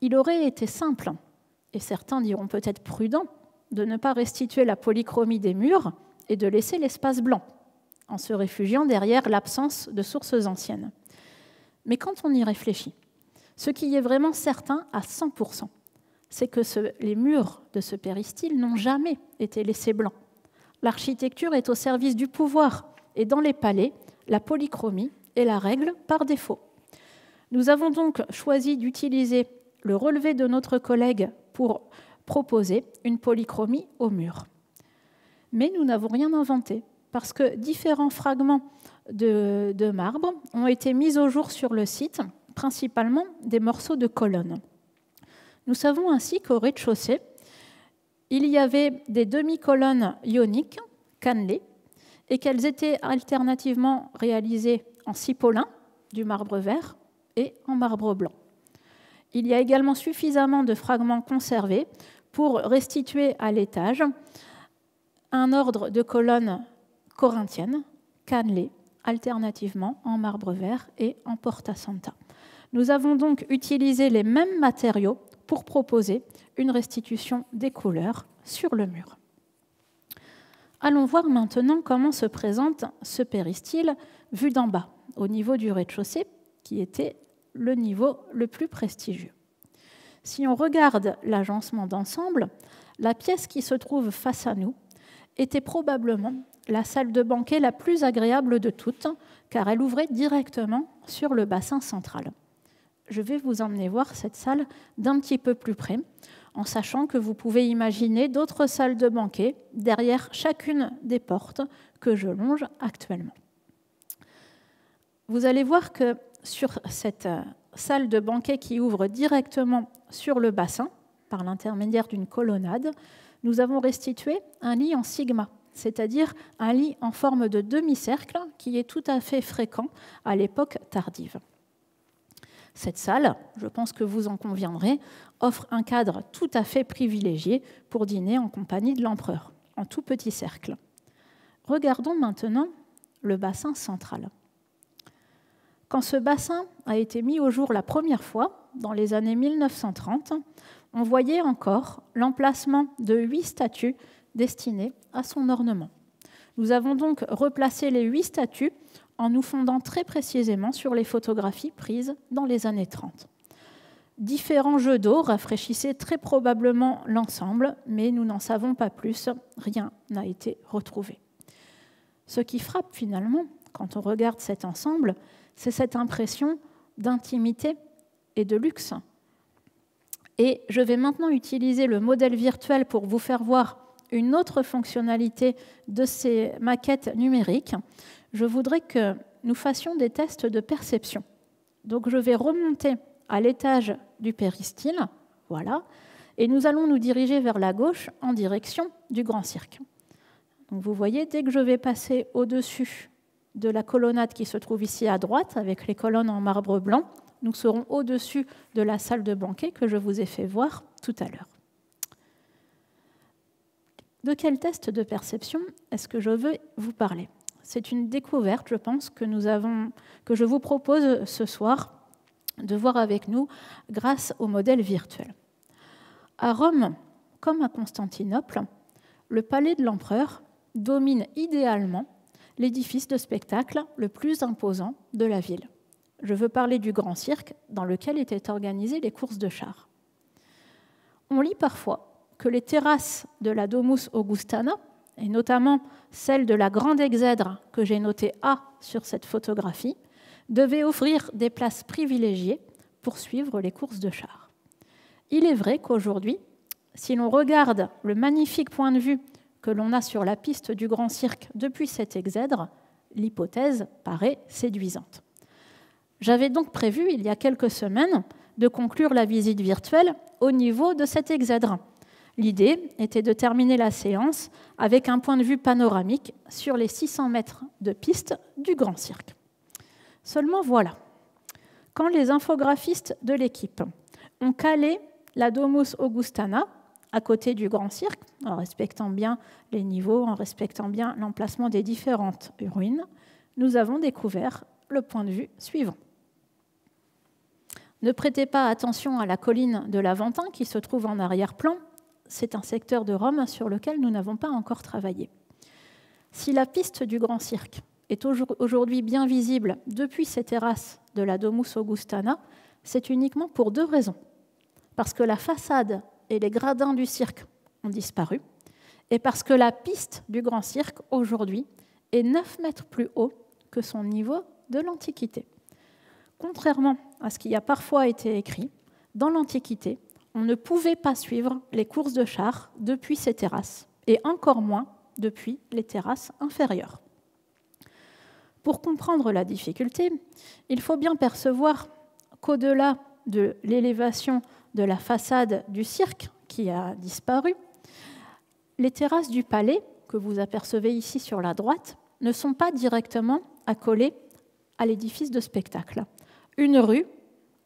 Il aurait été simple, et certains diront peut-être prudent, de ne pas restituer la polychromie des murs et de laisser l'espace blanc, en se réfugiant derrière l'absence de sources anciennes. Mais quand on y réfléchit, ce qui est vraiment certain à 100%, c'est que les murs de ce péristyle n'ont jamais été laissés blancs. L'architecture est au service du pouvoir, et dans les palais, la polychromie est la règle par défaut. Nous avons donc choisi d'utiliser le relevé de notre collègue pour proposer une polychromie au mur. Mais nous n'avons rien inventé, parce que différents fragments de marbre ont été mis au jour sur le site, principalement des morceaux de colonnes. Nous savons ainsi qu'au rez-de-chaussée, il y avait des demi-colonnes ioniques, cannelées, et qu'elles étaient alternativement réalisées en cipolin, du marbre vert, et en marbre blanc. Il y a également suffisamment de fragments conservés pour restituer à l'étage un ordre de colonnes corinthiennes, cannelées, alternativement en marbre vert et en Porta Santa. Nous avons donc utilisé les mêmes matériaux pour proposer une restitution des couleurs sur le mur. Allons voir maintenant comment se présente ce péristyle vu d'en bas, au niveau du rez-de-chaussée, qui était le niveau le plus prestigieux. Si on regarde l'agencement d'ensemble, la pièce qui se trouve face à nous était probablement la salle de banquet la plus agréable de toutes, car elle ouvrait directement sur le bassin central. Je vais vous emmener voir cette salle d'un petit peu plus près, en sachant que vous pouvez imaginer d'autres salles de banquet derrière chacune des portes que je longe actuellement. Vous allez voir que sur cette salle de banquet qui ouvre directement sur le bassin, par l'intermédiaire d'une colonnade, nous avons restitué un lit en sigma, c'est-à-dire un lit en forme de demi-cercle qui est tout à fait fréquent à l'époque tardive. Cette salle, je pense que vous en conviendrez, offre un cadre tout à fait privilégié pour dîner en compagnie de l'empereur, en tout petit cercle. Regardons maintenant le bassin central. Quand ce bassin a été mis au jour la première fois, dans les années 1930, on voyait encore l'emplacement de 8 statues destinées à son ornement. Nous avons donc replacé les 8 statues en nous fondant très précisément sur les photographies prises dans les années 30. Différents jeux d'eau rafraîchissaient très probablement l'ensemble, mais nous n'en savons pas plus, rien n'a été retrouvé. Ce qui frappe finalement, quand on regarde cet ensemble, c'est cette impression d'intimité et de luxe. Et je vais maintenant utiliser le modèle virtuel pour vous faire voir une autre fonctionnalité de ces maquettes numériques. Je voudrais que nous fassions des tests de perception. Donc je vais remonter à l'étage du péristyle, voilà, et nous allons nous diriger vers la gauche en direction du grand cirque. Donc vous voyez, dès que je vais passer au-dessus de la colonnade qui se trouve ici à droite, avec les colonnes en marbre blanc, nous serons au-dessus de la salle de banquet que je vous ai fait voir tout à l'heure. De quel test de perception est-ce que je veux vous parler? C'est une découverte, je pense, que je vous propose ce soir de voir avec nous grâce au modèle virtuel. À Rome, comme à Constantinople, le palais de l'empereur domine idéalement l'édifice de spectacle le plus imposant de la ville. Je veux parler du grand cirque dans lequel étaient organisées les courses de chars. On lit parfois que les terrasses de la Domus Augustana, et notamment celle de la Grande Exèdre que j'ai notée A sur cette photographie, devaient offrir des places privilégiées pour suivre les courses de chars. Il est vrai qu'aujourd'hui, si l'on regarde le magnifique point de vue que l'on a sur la piste du Grand Cirque depuis cette exèdre, l'hypothèse paraît séduisante. J'avais donc prévu, il y a quelques semaines, de conclure la visite virtuelle au niveau de cette exèdre. L'idée était de terminer la séance avec un point de vue panoramique sur les 600 mètres de piste du Grand Cirque. Seulement voilà, quand les infographistes de l'équipe ont calé la Domus Augustana à côté du Grand Cirque, en respectant bien les niveaux, en respectant bien l'emplacement des différentes ruines, nous avons découvert le point de vue suivant. Ne prêtez pas attention à la colline de l'Aventin qui se trouve en arrière-plan, c'est un secteur de Rome sur lequel nous n'avons pas encore travaillé. Si la piste du Grand Cirque est aujourd'hui bien visible depuis ces terrasses de la Domus Augustana, c'est uniquement pour deux raisons. Parce que la façade et les gradins du cirque ont disparu, et parce que la piste du Grand Cirque, aujourd'hui, est 9 mètres plus haut que son niveau de l'Antiquité. Contrairement à ce qui a parfois été écrit, dans l'Antiquité, on ne pouvait pas suivre les courses de chars depuis ces terrasses, et encore moins depuis les terrasses inférieures. Pour comprendre la difficulté, il faut bien percevoir qu'au-delà de l'élévation de la façade du cirque qui a disparu, les terrasses du palais, que vous apercevez ici sur la droite, ne sont pas directement accolées à l'édifice de spectacle. Une rue,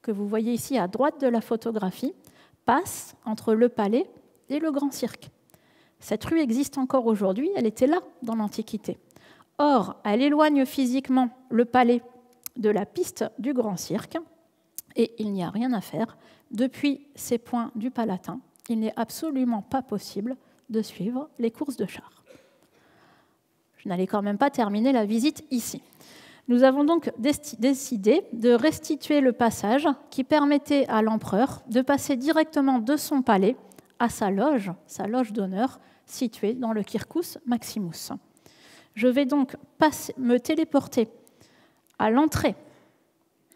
que vous voyez ici à droite de la photographie, passe entre le palais et le Grand Cirque. Cette rue existe encore aujourd'hui, elle était là dans l'Antiquité. Or, elle éloigne physiquement le palais de la piste du Grand Cirque, et il n'y a rien à faire. Depuis ces points du Palatin, il n'est absolument pas possible de suivre les courses de chars. Je n'allais quand même pas terminer la visite ici. Nous avons donc décidé de restituer le passage qui permettait à l'empereur de passer directement de son palais à sa loge d'honneur, située dans le Circus Maximus. Je vais donc me téléporter à l'entrée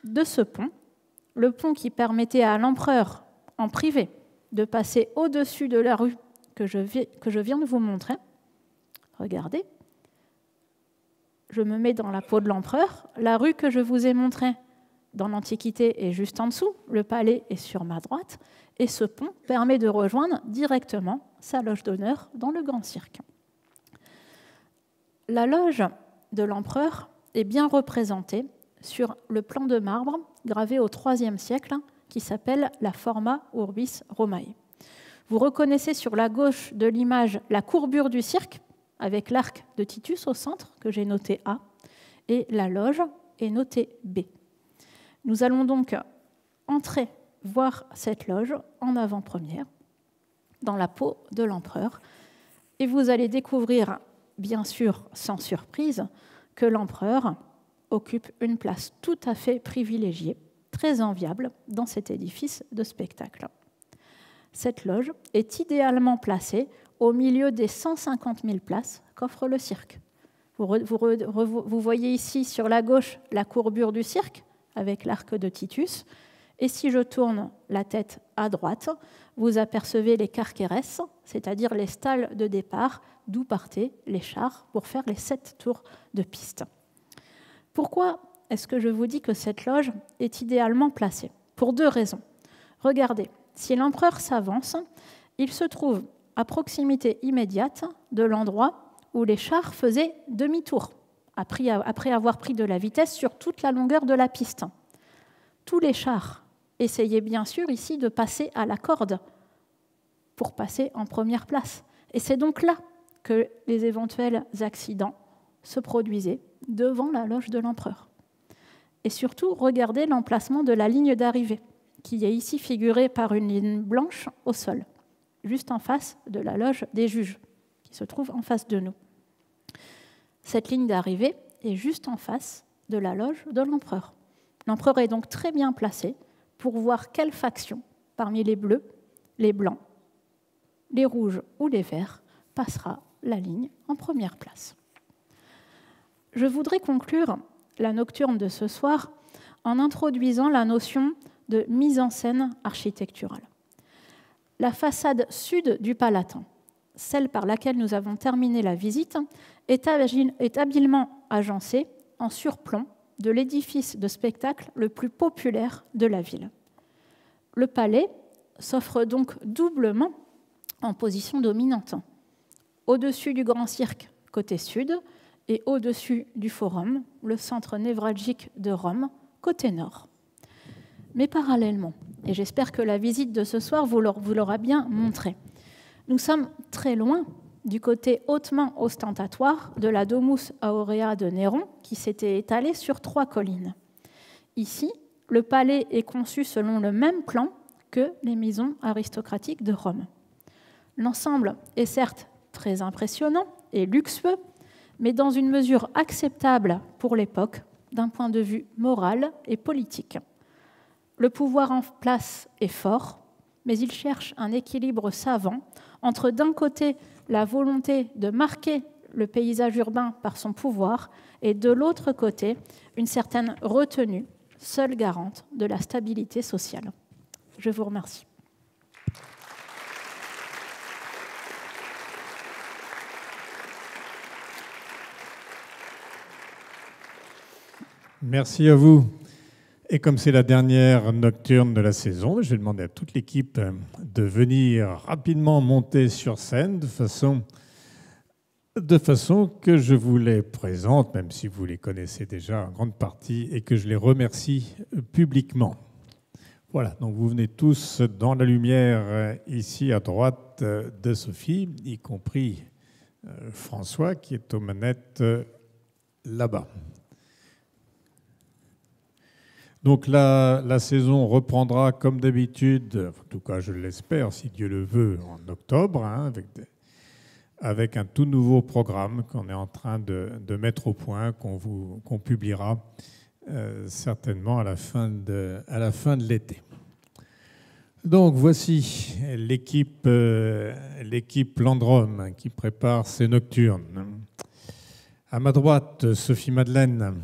de ce pont, le pont qui permettait à l'empereur, en privé, de passer au-dessus de la rue que je viens de vous montrer. Regardez, je me mets dans la peau de l'empereur. La rue que je vous ai montrée dans l'Antiquité est juste en dessous, le palais est sur ma droite, et ce pont permet de rejoindre directement sa loge d'honneur dans le Grand Cirque. La loge de l'empereur est bien représentée sur le plan de marbre gravé au IIIe siècle qui s'appelle la Forma Urbis Romae. Vous reconnaissez sur la gauche de l'image la courbure du cirque avec l'arc de Titus au centre que j'ai noté A et la loge est notée B. Nous allons donc entrer voir cette loge en avant-première dans la peau de l'empereur et vous allez découvrir, bien sûr sans surprise, que l'empereur occupe une place tout à fait privilégiée, très enviable, dans cet édifice de spectacle. Cette loge est idéalement placée au milieu des 150 000 places qu'offre le cirque. Vous voyez ici sur la gauche la courbure du cirque avec l'arc de Titus, et si je tourne la tête à droite, vous apercevez les carqueresses, c'est-à-dire les stalles de départ d'où partaient les chars pour faire les 7 tours de piste. Pourquoi est-ce que je vous dis que cette loge est idéalement placée? Pour deux raisons. Regardez, si l'empereur s'avance, il se trouve à proximité immédiate de l'endroit où les chars faisaient demi-tour, après avoir pris de la vitesse sur toute la longueur de la piste. Tous les chars essayaient bien sûr ici de passer à la corde pour passer en première place. Et c'est donc là que les éventuels accidents se produisaient devant la loge de l'empereur. Et surtout, regardez l'emplacement de la ligne d'arrivée, qui est ici figurée par une ligne blanche au sol, juste en face de la loge des juges, qui se trouve en face de nous. Cette ligne d'arrivée est juste en face de la loge de l'empereur. L'empereur est donc très bien placé pour voir quelle faction, parmi les bleus, les blancs, les rouges ou les verts, passera la ligne en première place. Je voudrais conclure la nocturne de ce soir en introduisant la notion de mise en scène architecturale. La façade sud du Palatin, celle par laquelle nous avons terminé la visite, est habilement agencée en surplomb de l'édifice de spectacle le plus populaire de la ville. Le palais s'offre donc doublement en position dominante, au-dessus du grand cirque côté sud et au-dessus du forum, le centre névralgique de Rome, côté nord. Mais parallèlement, et j'espère que la visite de ce soir vous l'aura bien montré, nous sommes très loin du côté hautement ostentatoire de la Domus Aurea de Néron, qui s'était étalée sur 3 collines. Ici, le palais est conçu selon le même plan que les maisons aristocratiques de Rome. L'ensemble est certes très impressionnant et luxueux, mais dans une mesure acceptable pour l'époque, d'un point de vue moral et politique. Le pouvoir en place est fort, mais il cherche un équilibre savant entre, d'un côté, la volonté de marquer le paysage urbain par son pouvoir et, de l'autre côté, une certaine retenue, seule garante de la stabilité sociale. Je vous remercie. Merci à vous. Et comme c'est la dernière nocturne de la saison, je vais demander à toute l'équipe de venir rapidement monter sur scène de façon que je vous les présente, même si vous les connaissez déjà en grande partie, et que je les remercie publiquement. Voilà, donc vous venez tous dans la lumière ici à droite de Sophie, y compris François qui est aux manettes là-bas. Donc la saison reprendra comme d'habitude, en tout cas je l'espère, si Dieu le veut, en octobre, hein, avec un tout nouveau programme qu'on est en train de mettre au point, qu'on publiera certainement à la fin de l'été. Donc voici l'équipe Landrome, hein, qui prépare ses nocturnes. À ma droite, Sophie Madeleine.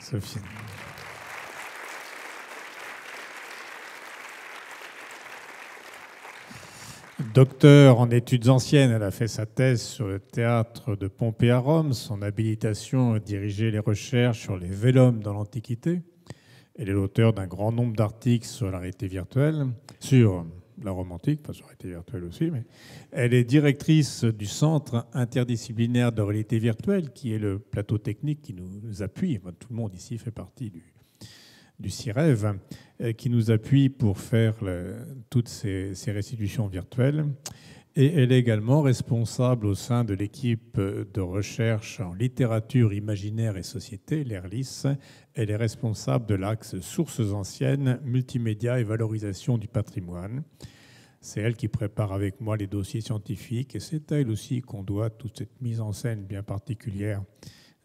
Sophie. Docteur en études anciennes, elle a fait sa thèse sur le théâtre de Pompée à Rome. Son habilitation dirigeait les recherches sur les vélums dans l'Antiquité. Elle est l'auteur d'un grand nombre d'articles sur la réalité virtuelle, sur la Rome antique, enfin sur la réalité virtuelle aussi. Mais elle est directrice du Centre interdisciplinaire de réalité virtuelle, qui est le plateau technique qui nous appuie. Enfin, tout le monde ici fait partie du CIREVE, qui nous appuie pour faire toutes ces restitutions virtuelles. Et elle est également responsable au sein de l'équipe de recherche en littérature imaginaire et société, l'ERLIS. Elle est responsable de l'axe sources anciennes, multimédia et valorisation du patrimoine. C'est elle qui prépare avec moi les dossiers scientifiques et c'est à elle aussi qu'on doit toute cette mise en scène bien particulière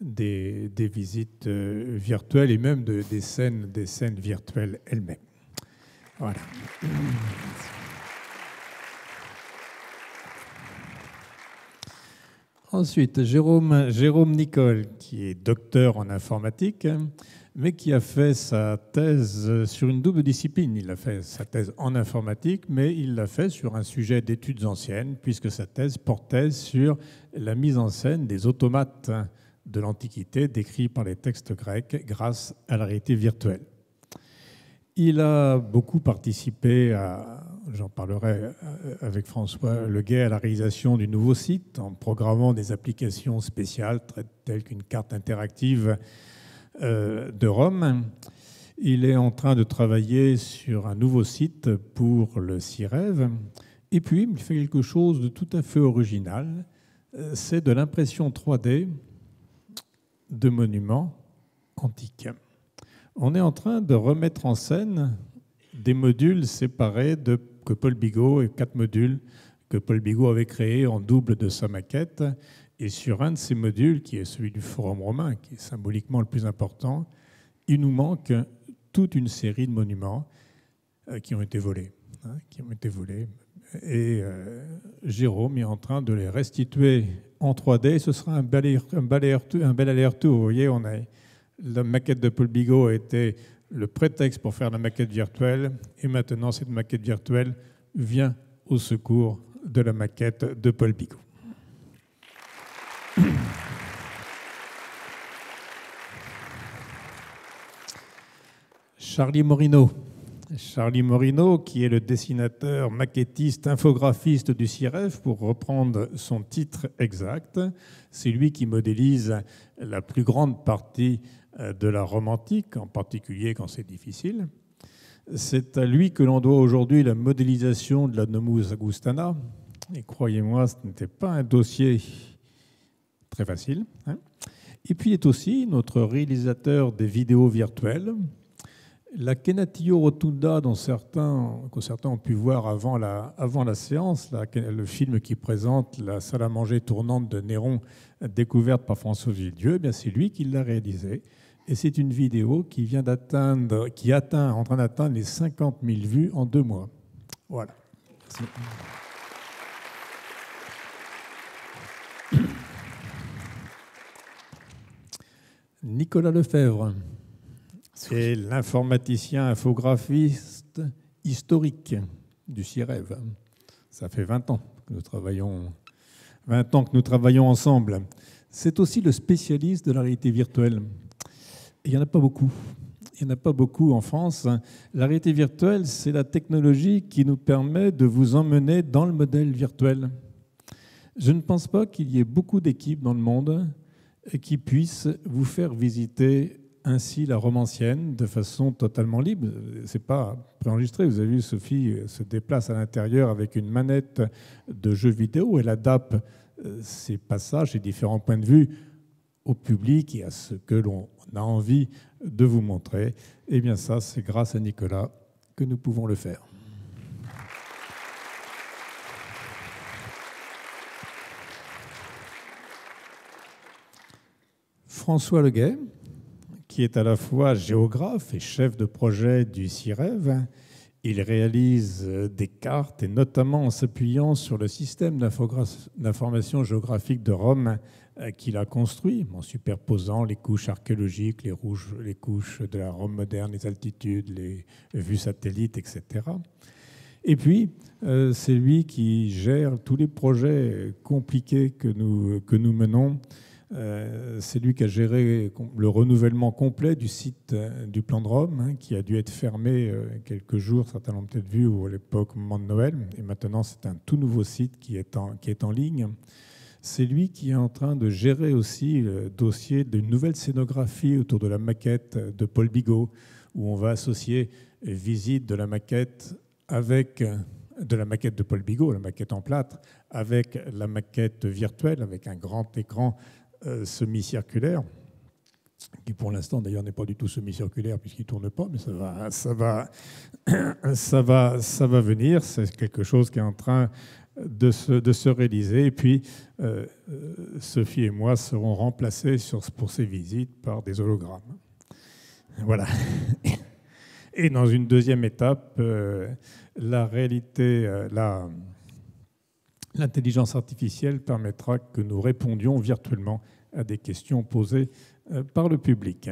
des visites virtuelles et même des scènes virtuelles elles-mêmes. Voilà. Ensuite, Jérôme Nicole, qui est docteur en informatique, mais qui a fait sa thèse sur une double discipline. Il a fait sa thèse en informatique, mais il l'a fait sur un sujet d'études anciennes, puisque sa thèse portait sur la mise en scène des automates de l'Antiquité, décrit par les textes grecs grâce à la réalité virtuelle. Il a beaucoup participé à, j'en parlerai avec François Leguay, à la réalisation du nouveau site en programmant des applications spéciales telles qu'une carte interactive de Rome. Il est en train de travailler sur un nouveau site pour le CIREVE. Et puis, il fait quelque chose de tout à fait original. c'est de l'impression 3D de monuments antiques. On est en train de remettre en scène des modules séparés que Paul Bigot, et 4 modules que Paul Bigot avait créés en double de sa maquette. Et sur un de ces modules, qui est celui du Forum romain, qui est symboliquement le plus important, il nous manque toute une série de monuments qui ont été volés. Et Jérôme est en train de les restituer en 3D. Ce sera un bel aller-retour. Vous voyez, la maquette de Paul Bigot a été le prétexte pour faire la maquette virtuelle. Et maintenant, cette maquette virtuelle vient au secours de la maquette de Paul Bigot. Charlie Morino. Charlie Morino, qui est le dessinateur, maquettiste, infographiste du CIREVE, pour reprendre son titre exact. C'est lui qui modélise la plus grande partie de la Rome antique, en particulier quand c'est difficile. C'est à lui que l'on doit aujourd'hui la modélisation de la Domus Augustana. Et croyez-moi, ce n'était pas un dossier très facile. Et puis il est aussi notre réalisateur des vidéos virtuelles. La Kenatillo Rotunda que certains ont pu voir avant la séance, le film qui présente la salle à manger tournante de Néron découverte par François Leguay, eh bien c'est lui qui l'a réalisée. Et c'est une vidéo qui est en train d'atteindre les 50 000 vues en 2 mois. Voilà. Merci. Nicolas Lefebvre. C'est l'informaticien infographiste historique du CIREVE. Ça fait 20 ans que nous travaillons, ensemble. C'est aussi le spécialiste de la réalité virtuelle. Et il n'y en a pas beaucoup. Il n'y en a pas beaucoup en France. La réalité virtuelle, c'est la technologie qui nous permet de vous emmener dans le modèle virtuel. Je ne pense pas qu'il y ait beaucoup d'équipes dans le monde qui puissent vous faire visiter ainsi la Rome ancienne de façon totalement libre. Ce n'est pas préenregistré. Vous avez vu, Sophie se déplace à l'intérieur avec une manette de jeu vidéo. Elle adapte ses passages et différents points de vue au public et à ce que l'on a envie de vous montrer. Et bien ça, c'est grâce à Nicolas que nous pouvons le faire. François Leguay, qui est à la fois géographe et chef de projet du CIREVE. Il réalise des cartes, et notamment en s'appuyant sur le système d'information géographique de Rome qu'il a construit, en superposant les couches archéologiques, les couches de la Rome moderne, les altitudes, les vues satellites, etc. Et puis, c'est lui qui gère tous les projets compliqués que nous menons. C'est lui qui a géré le renouvellement complet du site du Plan de Rome, qui a dû être fermé quelques jours, certains l'ont peut-être vu, ou à l'époque, au moment de Noël. Et maintenant, c'est un tout nouveau site qui est en ligne. C'est lui qui est en train de gérer aussi le dossier d'une nouvelle scénographie autour de la maquette de Paul Bigot, où on va associer visite de la maquette de Paul Bigot, la maquette en plâtre, avec la maquette virtuelle, avec un grand écran semi-circulaire, qui pour l'instant d'ailleurs n'est pas du tout semi-circulaire puisqu'il ne tourne pas, mais ça va venir. C'est quelque chose qui est en train de se réaliser. Et puis Sophie et moi serons remplacés pour ces visites par des hologrammes. Voilà. Et dans une deuxième étape, l'intelligence artificielle permettra que nous répondions virtuellement à des questions posées par le public.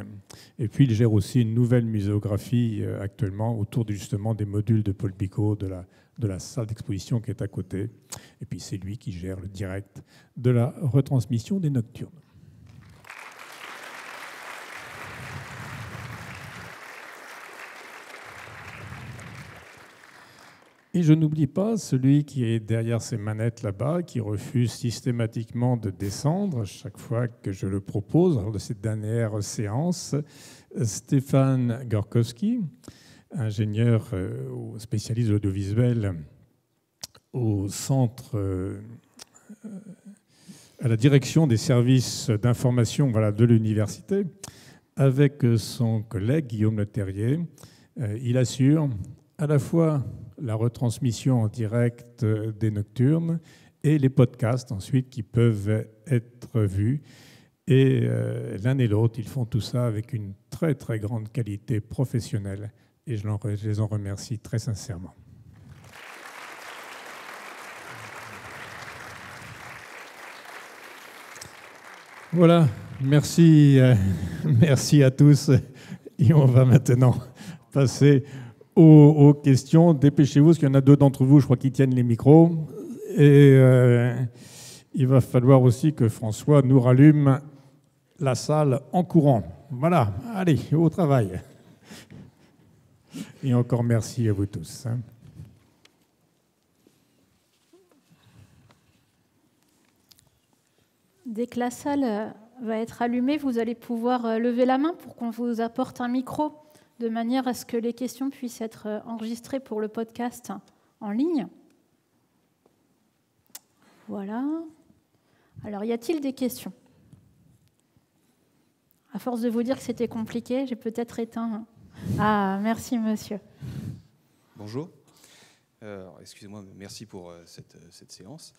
Et puis, il gère aussi une nouvelle muséographie actuellement autour justement des modules de Paul Bigot, de la salle d'exposition qui est à côté. Et puis, c'est lui qui gère le direct de la retransmission des Nocturnes. Et je n'oublie pas celui qui est derrière ces manettes là-bas, qui refuse systématiquement de descendre chaque fois que je le propose lors de cette dernière séance, Stéphane Gorkowski, ingénieur spécialiste de l'audiovisuel au centre à la direction des services d'information de l'université, avec son collègue Guillaume Leterrier. Il assure à la fois la retransmission en direct des nocturnes et les podcasts ensuite qui peuvent être vus. Et l'un et l'autre, ils font tout ça avec une très, très grande qualité professionnelle. Et je les en remercie très sincèrement. Voilà, merci à tous. Et on va maintenant passer aux questions. Dépêchez-vous, parce qu'il y en a deux d'entre vous, je crois, qui tiennent les micros. Et il va falloir aussi que François nous rallume la salle en courant. Voilà, allez, au travail. Et encore merci à vous tous. Dès que la salle va être allumée, vous allez pouvoir lever la main pour qu'on vous apporte un micro, de manière à ce que les questions puissent être enregistrées pour le podcast en ligne. Voilà. Alors, y a-t-il des questions ? À force de vous dire que c'était compliqué, j'ai peut-être éteint. Ah, merci, monsieur. Bonjour. Excusez-moi, merci pour cette séance.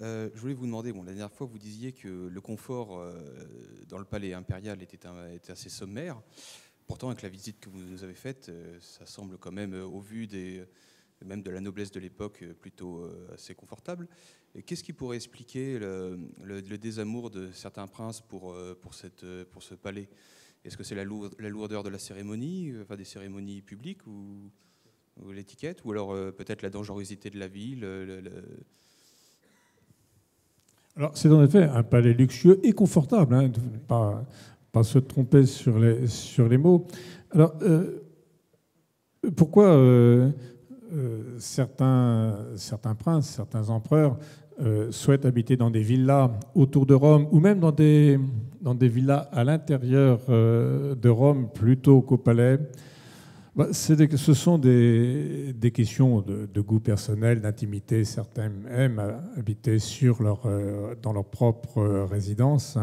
Je voulais vous demander, la dernière fois, vous disiez que le confort dans le palais impérial était assez sommaire. Pourtant, avec la visite que vous nous avez faite, ça semble quand même, au vu même de la noblesse de l'époque, plutôt assez confortable. Qu'est-ce qui pourrait expliquer le désamour de certains princes pour ce palais ? Est-ce que c'est la lourdeur de la cérémonie, des cérémonies publiques, ou l'étiquette, ou alors peut-être la dangerosité de la ville Alors, c'est en effet un palais luxueux et confortable, hein, pas se tromper sur les mots. Alors, pourquoi certains princes, certains empereurs souhaitent habiter dans des villas autour de Rome, ou même dans des villas à l'intérieur de Rome, plutôt qu'au palais? Ce sont des questions de goût personnel, d'intimité. Certains aiment habiter dans leur propre résidence.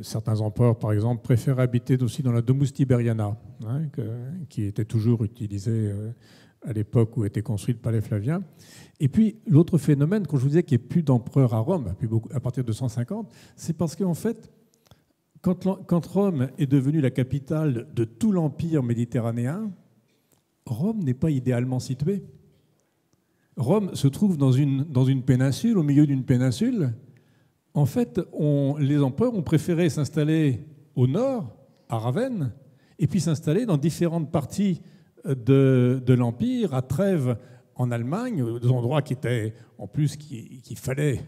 Certains empereurs, par exemple, préfèrent habiter aussi dans la Domus Tiberiana, hein, qui était toujours utilisée à l'époque où était construit le Palais Flavien. Et puis, l'autre phénomène, quand je vous disais qu'il n'y a plus d'empereurs à Rome, à partir de 150, c'est parce qu'en fait, quand Rome est devenue la capitale de tout l'empire méditerranéen, Rome n'est pas idéalement située. Rome se trouve dans une péninsule, au milieu d'une péninsule. En fait, les empereurs ont préféré s'installer au nord, à Ravenne, et puis s'installer dans différentes parties de l'empire, à Trèves, en Allemagne, des endroits qui étaient en plus qu'il fallait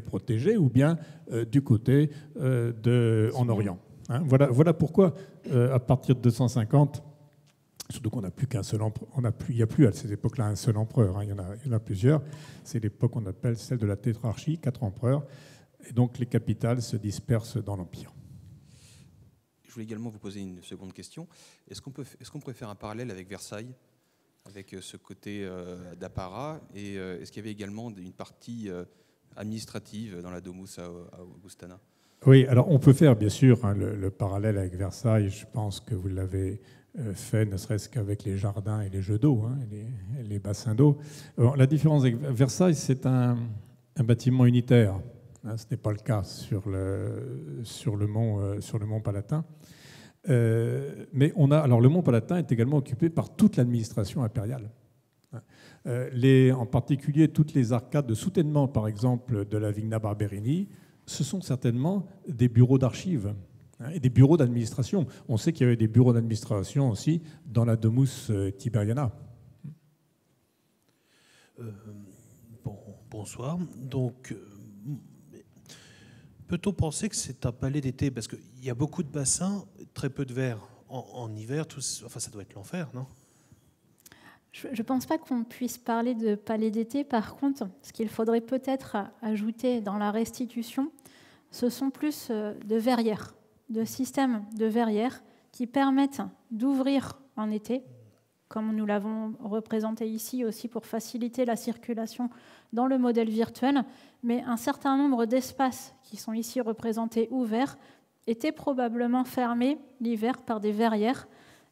protéger, ou bien du côté en Orient. Hein, voilà pourquoi, à partir de 250, surtout qu'on n'a plus qu'un seul empereur, il n'y a plus à cette époque-là un seul empereur, hein, il y en a plusieurs, c'est l'époque qu'on appelle celle de la tétrarchie, 4 empereurs, et donc les capitales se dispersent dans l'Empire. Je voulais également vous poser une seconde question. Est-ce qu'on pourrait faire un parallèle avec Versailles ? Avec ce côté d'apparat, et est-ce qu'il y avait également une partie administrative dans la Domus Augustana? Oui, alors on peut faire bien sûr hein, le parallèle avec Versailles, je pense que vous l'avez fait, ne serait-ce qu'avec les jardins et les jeux d'eau, hein, les bassins d'eau. La différence avec Versailles, c'est un bâtiment unitaire, hein, ce n'est pas le cas sur le mont Palatin. Mais le mont Palatin est également occupé par toute l'administration impériale. En particulier, toutes les arcades de soutènement, par exemple, de la Vigna Barberini, ce sont certainement des bureaux d'archives et des bureaux d'administration. On sait qu'il y avait des bureaux d'administration aussi dans la Domus Tiberiana. Bonsoir. Donc... peut-on penser que c'est un palais d'été? Parce qu'il y a beaucoup de bassins, très peu de verre. En hiver, ça doit être l'enfer, non? Je ne pense pas qu'on puisse parler de palais d'été. Par contre, ce qu'il faudrait peut-être ajouter dans la restitution, ce sont plus de verrières, de systèmes de verrières qui permettent d'ouvrir en été comme nous l'avons représenté ici aussi pour faciliter la circulation dans le modèle virtuel, mais un certain nombre d'espaces qui sont ici représentés ouverts étaient probablement fermés l'hiver par des verrières.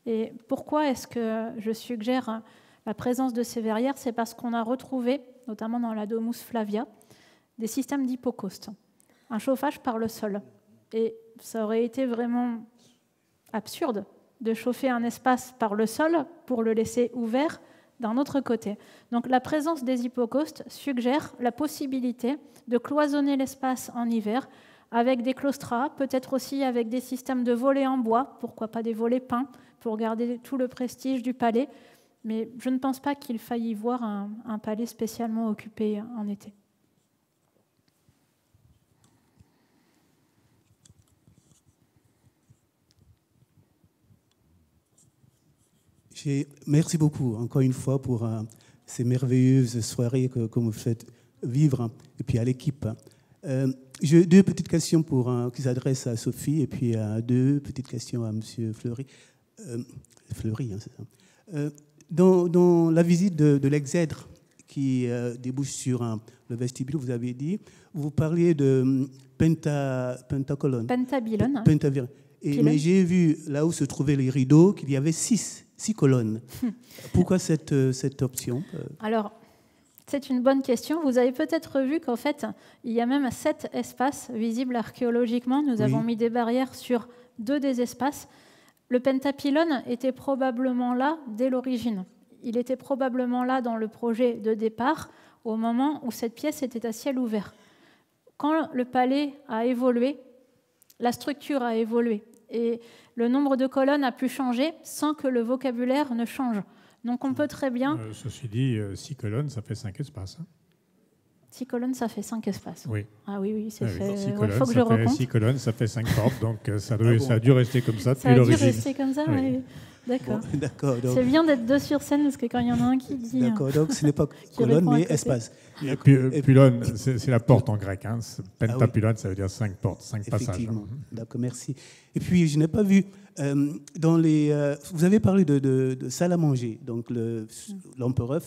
Et pourquoi est-ce que je suggère la présence de ces verrières? C'est parce qu'on a retrouvé, notamment dans la Domus Flavia, des systèmes d'hypocauste, un chauffage par le sol. Et ça aurait été vraiment absurde de chauffer un espace par le sol pour le laisser ouvert d'un autre côté. Donc la présence des hypocaustes suggère la possibilité de cloisonner l'espace en hiver avec des claustras, peut-être aussi avec des systèmes de volets en bois, pourquoi pas des volets peints, pour garder tout le prestige du palais. Mais je ne pense pas qu'il faille y voir un palais spécialement occupé en été. Merci beaucoup, encore une fois, pour ces merveilleuses soirées que vous faites vivre, et puis à l'équipe. J'ai deux petites questions qui s'adressent à Sophie, et puis deux petites questions à M. Fleury. Fleury, hein, c'est ça. Dans la visite de l'exèdre qui débouche sur le vestibule, vous avez dit, vous parliez de pentacolonne. Pentabilone. Pentabilone. Mais j'ai vu, là où se trouvaient les rideaux, qu'il y avait six colonnes. Pourquoi cette option? Alors, c'est une bonne question. Vous avez peut-être vu qu'en fait, il y a même 7 espaces visibles archéologiquement. Nous avons mis des barrières sur 2 des espaces. Le pentapylone était probablement là dès l'origine. Il était probablement là dans le projet de départ, au moment où cette pièce était à ciel ouvert. Quand le palais a évolué, la structure a évolué. Et le nombre de colonnes a pu changer sans que le vocabulaire ne change. Donc on peut très bien... ceci dit, 6 colonnes, ça fait 5 espaces. 6 colonnes, ça fait 5 espaces. Oui. Ah oui, oui, c'est fait. Il faut que je recompte. 6 colonnes, ça fait 5 portes, donc ça a dû rester comme ça depuis l'origine. Ça a dû rester comme ça, oui. D'accord. Bon, donc... C'est bien d'être deux sur scène, parce que quand il y en a un qui dit... D'accord, donc ce n'est pas colonne, mais espace. Pylône, c'est la porte en grec. Hein. Pentapylone, ça veut dire 5 portes, 5 passages. Effectivement, d'accord, merci. Et puis, je n'ai pas vu... dans les, vous avez parlé de salle à manger, donc l'empereur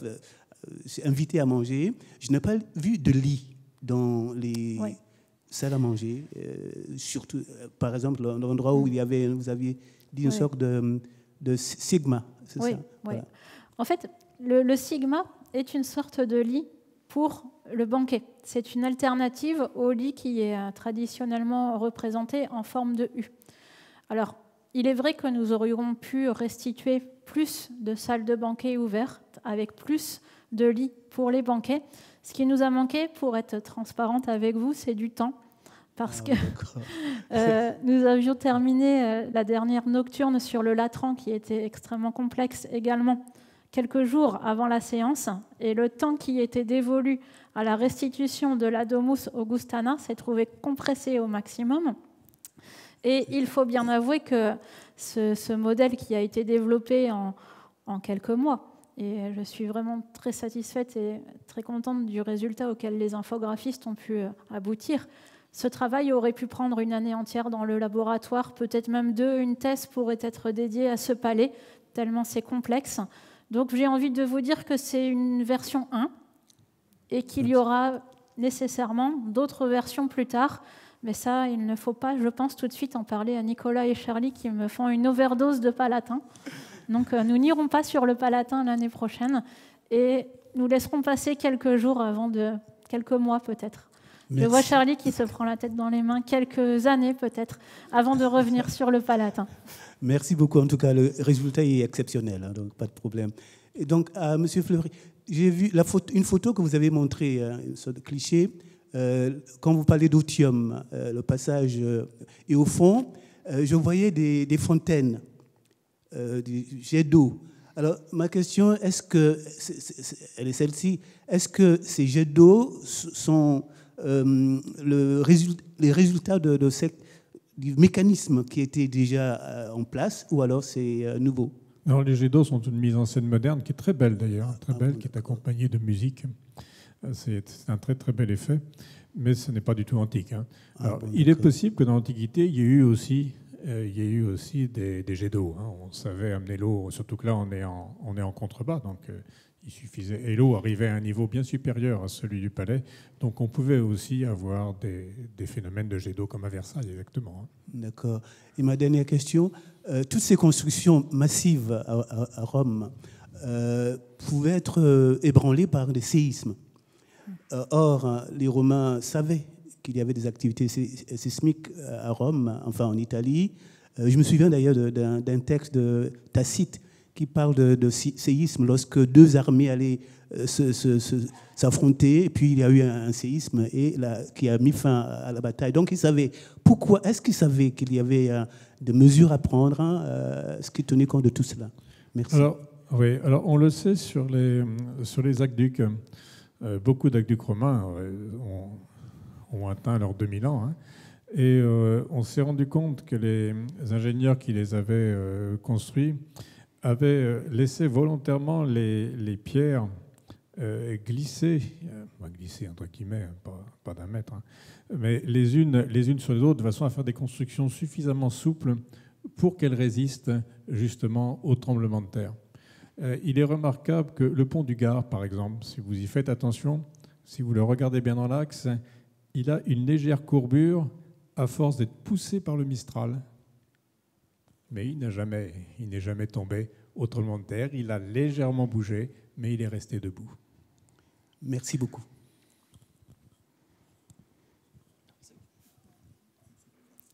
s'est invité à manger. Je n'ai pas vu de lit dans les salles à manger, surtout, par exemple, l'endroit où il y avait, vous aviez dit une sorte de sigma, c'est ça? Voilà. En fait, le sigma est une sorte de lit pour le banquet. C'est une alternative au lit qui est traditionnellement représenté en forme de U. Alors, il est vrai que nous aurions pu restituer plus de salles de banquet ouvertes, avec plus de lits pour les banquets. Ce qui nous a manqué, pour être transparente avec vous, c'est du temps. Parce que nous avions terminé la dernière nocturne sur le Latran, qui était extrêmement complexe également, quelques jours avant la séance. Et le temps qui était dévolu à la restitution de la Domus Augustana s'est trouvé compressé au maximum. Et il faut bien avouer que ce modèle qui a été développé en quelques mois, et je suis vraiment très satisfaite et très contente du résultat auquel les infographistes ont pu aboutir. Ce travail aurait pu prendre une année entière dans le laboratoire, peut-être même 2, une thèse pourrait être dédiée à ce palais, tellement c'est complexe. Donc j'ai envie de vous dire que c'est une version 1 et qu'il y aura nécessairement d'autres versions plus tard. Mais ça, il ne faut pas, je pense, tout de suite en parler à Nicolas et Charlie qui me font une overdose de Palatin. Donc, nous n'irons pas sur le Palatin l'année prochaine et nous laisserons passer quelques jours avant quelques mois peut-être. Je vois Charlie qui se prend la tête dans les mains, quelques années peut-être, avant de revenir sur le Palatin. Merci beaucoup. En tout cas, le résultat est exceptionnel, hein, donc pas de problème. Et donc, à M. Fleury, j'ai vu une photo que vous avez montrée, hein, une sorte de cliché. Quand vous parlez d'Otium, le passage, et au fond, je voyais des fontaines, des jets d'eau. Alors, ma question, elle est celle-ci, est-ce que ces jets d'eau sont les résultats du mécanisme qui était déjà en place, ou alors c'est nouveau? Non, les jets d'eau sont une mise en scène moderne qui est très belle d'ailleurs, très belle, qui est accompagnée de musique. C'est un très très bel effet, mais ce n'est pas du tout antique. Hein. Alors, il est possible que dans l'Antiquité, il y ait eu aussi il y a eu aussi des jets d'eau. Hein. On savait amener l'eau, surtout que là, on est en contrebas. Donc, il suffisait. Et l'eau arrivait à un niveau bien supérieur à celui du palais. Donc, on pouvait aussi avoir des phénomènes de jets d'eau comme à Versailles, exactement. Hein. D'accord. Et ma dernière question, toutes ces constructions massives à Rome pouvaient être ébranlées par des séismes. Or, les Romains savaient qu'il y avait des activités sismiques à Rome, enfin en Italie. Je me souviens d'ailleurs d'un texte de Tacite qui parle de séisme lorsque deux armées allaient s'affronter, et puis il y a eu un séisme qui a mis fin à la bataille. Donc ils savaient. Pourquoi est-ce qu'ils savaient qu'il y avait des mesures à prendre, hein, ce qui tenait compte de tout cela? Merci. Alors, oui, alors on le sait sur les aqueducs. Beaucoup d'aqueducs romains ont atteint leurs 2000 ans. Hein, et on s'est rendu compte que les ingénieurs qui les avaient construits avaient laissé volontairement les pierres glisser, glisser entre guillemets, pas d'un mètre, hein, mais les unes sur les autres, de façon à faire des constructions suffisamment souples pour qu'elles résistent justement au tremblement de terre. Il est remarquable que le pont du Gard, par exemple, si vous y faites attention, si vous le regardez bien dans l'axe, il a une légère courbure à force d'être poussé par le Mistral. Mais il n'est jamais tombé au tremblement de terre. Il a légèrement bougé, mais il est resté debout. Merci beaucoup.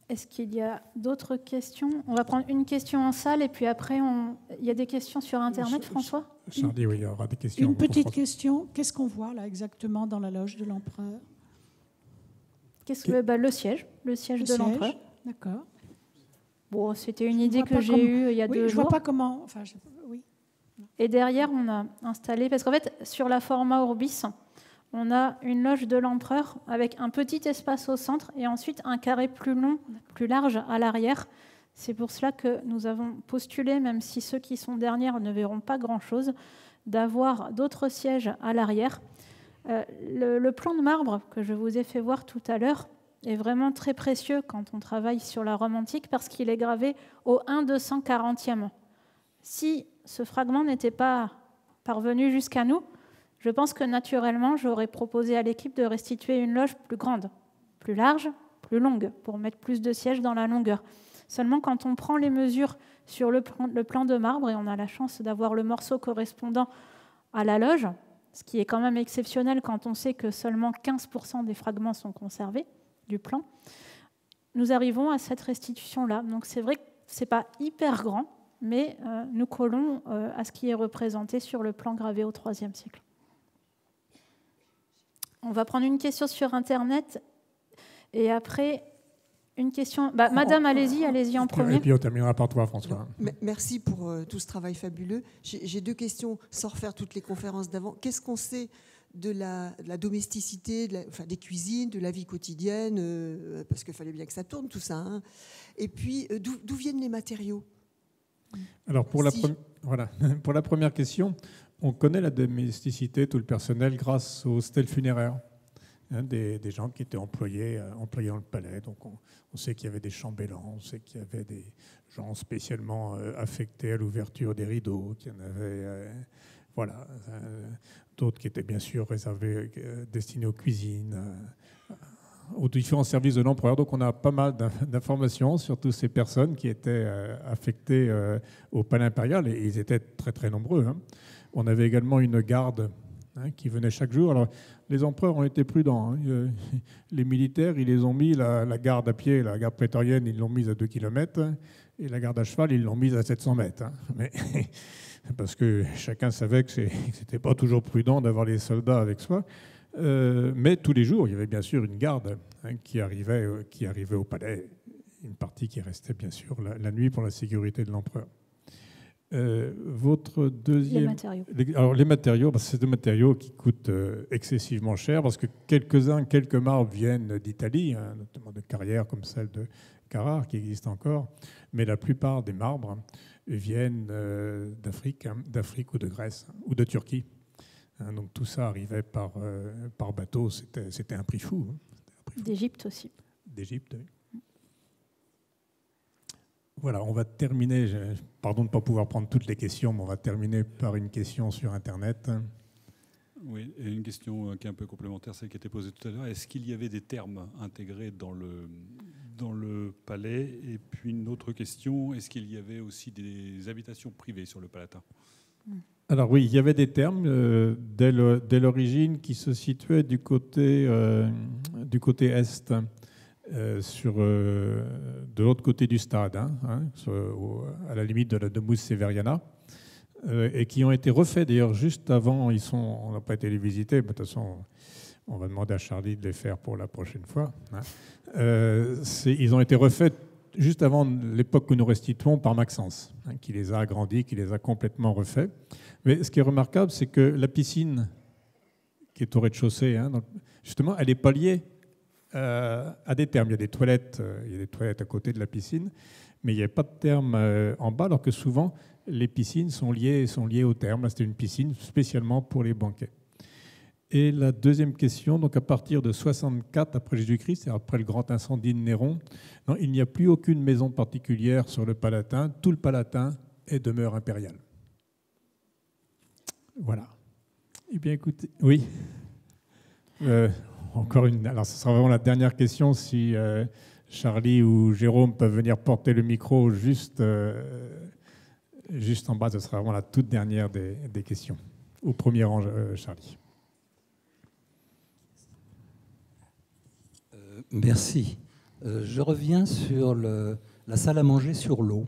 Est-ce qu'il y a d'autres questions? On va prendre une question en salle et puis après, il y a des questions sur Internet, François? Charlie, oui, il y aura des questions. Une petite question. Qu'est-ce qu'on voit là exactement dans la loge de l'empereur? Qu'est-ce que le siège de l'empereur. D'accord. Bon, c'était une idée que j'ai eue il y a 2 jours. Je vois pas comment. Enfin, oui. Et derrière, on a installé, parce qu'en fait, sur la Forma Urbis, on a une loge de l'empereur avec un petit espace au centre et ensuite un carré plus long, plus large à l'arrière. C'est pour cela que nous avons postulé, même si ceux qui sont derrière ne verront pas grand-chose, d'avoir d'autres sièges à l'arrière. Le plan de marbre que je vous ai fait voir tout à l'heure est vraiment très précieux quand on travaille sur la Rome antique parce qu'il est gravé au 1/240e. Si ce fragment n'était pas parvenu jusqu'à nous, je pense que naturellement, j'aurais proposé à l'équipe de restituer une loge plus grande, plus large, plus longue, pour mettre plus de sièges dans la longueur. Seulement, quand on prend les mesures sur le plan de marbre, et on a la chance d'avoir le morceau correspondant à la loge, ce qui est quand même exceptionnel quand on sait que seulement 15% des fragments sont conservés du plan, nous arrivons à cette restitution-là. Donc c'est vrai que ce n'est pas hyper grand, mais nous collons à ce qui est représenté sur le plan gravé au IIIe siècle. On va prendre une question sur Internet et après une question. Bah, madame, allez-y en premier. Et puis on terminera par toi, François. Merci pour tout ce travail fabuleux. J'ai 2 questions, sans refaire toutes les conférences d'avant. Qu'est-ce qu'on sait de la domesticité, enfin, des cuisines, de la vie quotidienne, parce qu'il fallait bien que ça tourne, tout ça. Hein. Et puis, d'où viennent les matériaux? Alors, pour la première question... On connaît la domesticité, tout le personnel, grâce aux stèles funéraires, hein, des gens qui étaient employés dans le palais. Donc on sait qu'il y avait des chambellans, on sait qu'il y avait des gens spécialement affectés à l'ouverture des rideaux, qu'il y en avait voilà, d'autres qui étaient bien sûr réservés, destinés aux cuisines, aux différents services de l'empereur. Donc on a pas mal d'informations sur toutes ces personnes qui étaient affectées au palais impérial, et ils étaient très très nombreux. Hein. On avait également une garde hein, qui venait chaque jour. Alors, les empereurs ont été prudents. Hein. Les militaires, ils les ont mis, la garde à pied, la garde prétorienne, ils l'ont mise à 2 km. Et la garde à cheval, ils l'ont mise à 700 mètres. Hein. Mais, parce que chacun savait que ce n'était pas toujours prudent d'avoir les soldats avec soi. Mais tous les jours, il y avait bien sûr une garde hein, qui arrivait au palais. Une partie qui restait bien sûr la nuit pour la sécurité de l'empereur. Votre deuxième... Les matériaux. Alors les matériaux, c'est des matériaux qui coûtent excessivement cher parce que quelques marbres viennent d'Italie, hein, notamment de carrières comme celle de Carrare qui existe encore, mais la plupart des marbres viennent d'Afrique, hein, d'Afrique ou de Grèce ou de Turquie. Hein, donc tout ça arrivait par bateau, c'était un prix fou. Hein, d'Égypte aussi. D'Égypte, oui. Voilà, on va terminer, pardon de ne pas pouvoir prendre toutes les questions, mais on va terminer par une question sur Internet. Oui, et une question qui est un peu complémentaire, celle qui était posée tout à l'heure. Est-ce qu'il y avait des termes intégrés dans le palais? Et puis une autre question, est-ce qu'il y avait aussi des habitations privées sur le Palatin? Alors oui, il y avait des termes dès l'origine qui se situaient du côté est, de l'autre côté du stade, à la limite de la Domus Severiana, et qui ont été refaits d'ailleurs juste avant. On n'a pas été les visiter, mais de toute façon, on va demander à Charlie de les faire pour la prochaine fois. Ils ont été refaits juste avant l'époque que nous restituons par Maxence, qui les a agrandis, qui les a complètement refaits. Mais ce qui est remarquable, c'est que la piscine, qui est au rez-de-chaussée, justement, elle est palliée à des termes. Il y a des toilettes à côté de la piscine, mais il n'y a pas de termes en bas, alors que souvent, les piscines sont liées aux termes. Là, c'était une piscine spécialement pour les banquets. Et la deuxième question, donc à partir de 64 après Jésus-Christ, après le grand incendie de Néron, non, il n'y a plus aucune maison particulière sur le Palatin. Tout le Palatin est demeure impériale. Voilà. Eh bien, écoutez, oui. Encore une. Alors, ce sera vraiment la dernière question. Si Charlie ou Jérôme peuvent venir porter le micro juste en bas, ce sera vraiment la toute dernière des questions. Au premier rang, Charlie. Merci. Je reviens sur la salle à manger sur l'eau.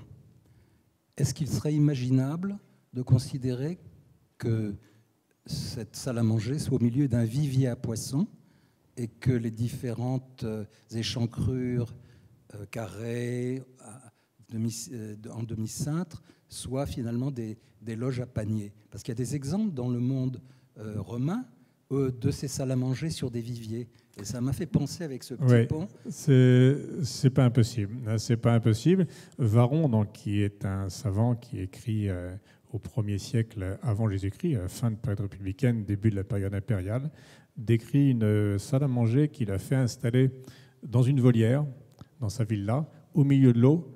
Est-ce qu'il serait imaginable de considérer que cette salle à manger soit au milieu d'un vivier à poissons et que les différentes échancrures carrées en demi-cintre soient finalement des loges à panier? Parce qu'il y a des exemples dans le monde romain de ces salles à manger sur des viviers. Et ça m'a fait penser avec ce petit pont. C'est pas impossible. C'est pas impossible. Varron, donc, qui est un savant qui écrit au 1er siècle avant Jésus-Christ, fin de la période républicaine, début de la période impériale, décrit une salle à manger qu'il a fait installer dans une volière, dans sa villa, au milieu de l'eau,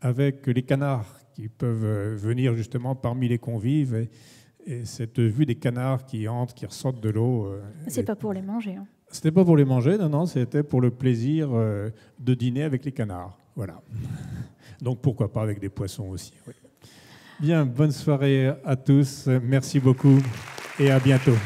avec les canards qui peuvent venir justement parmi les convives. Et cette vue des canards qui entrent, qui ressortent de l'eau... C'est pas pour les manger, hein. C'était pas pour les manger, non, c'était pour le plaisir de dîner avec les canards. Voilà. Donc pourquoi pas avec des poissons aussi. Oui. Bien, bonne soirée à tous. Merci beaucoup et à bientôt.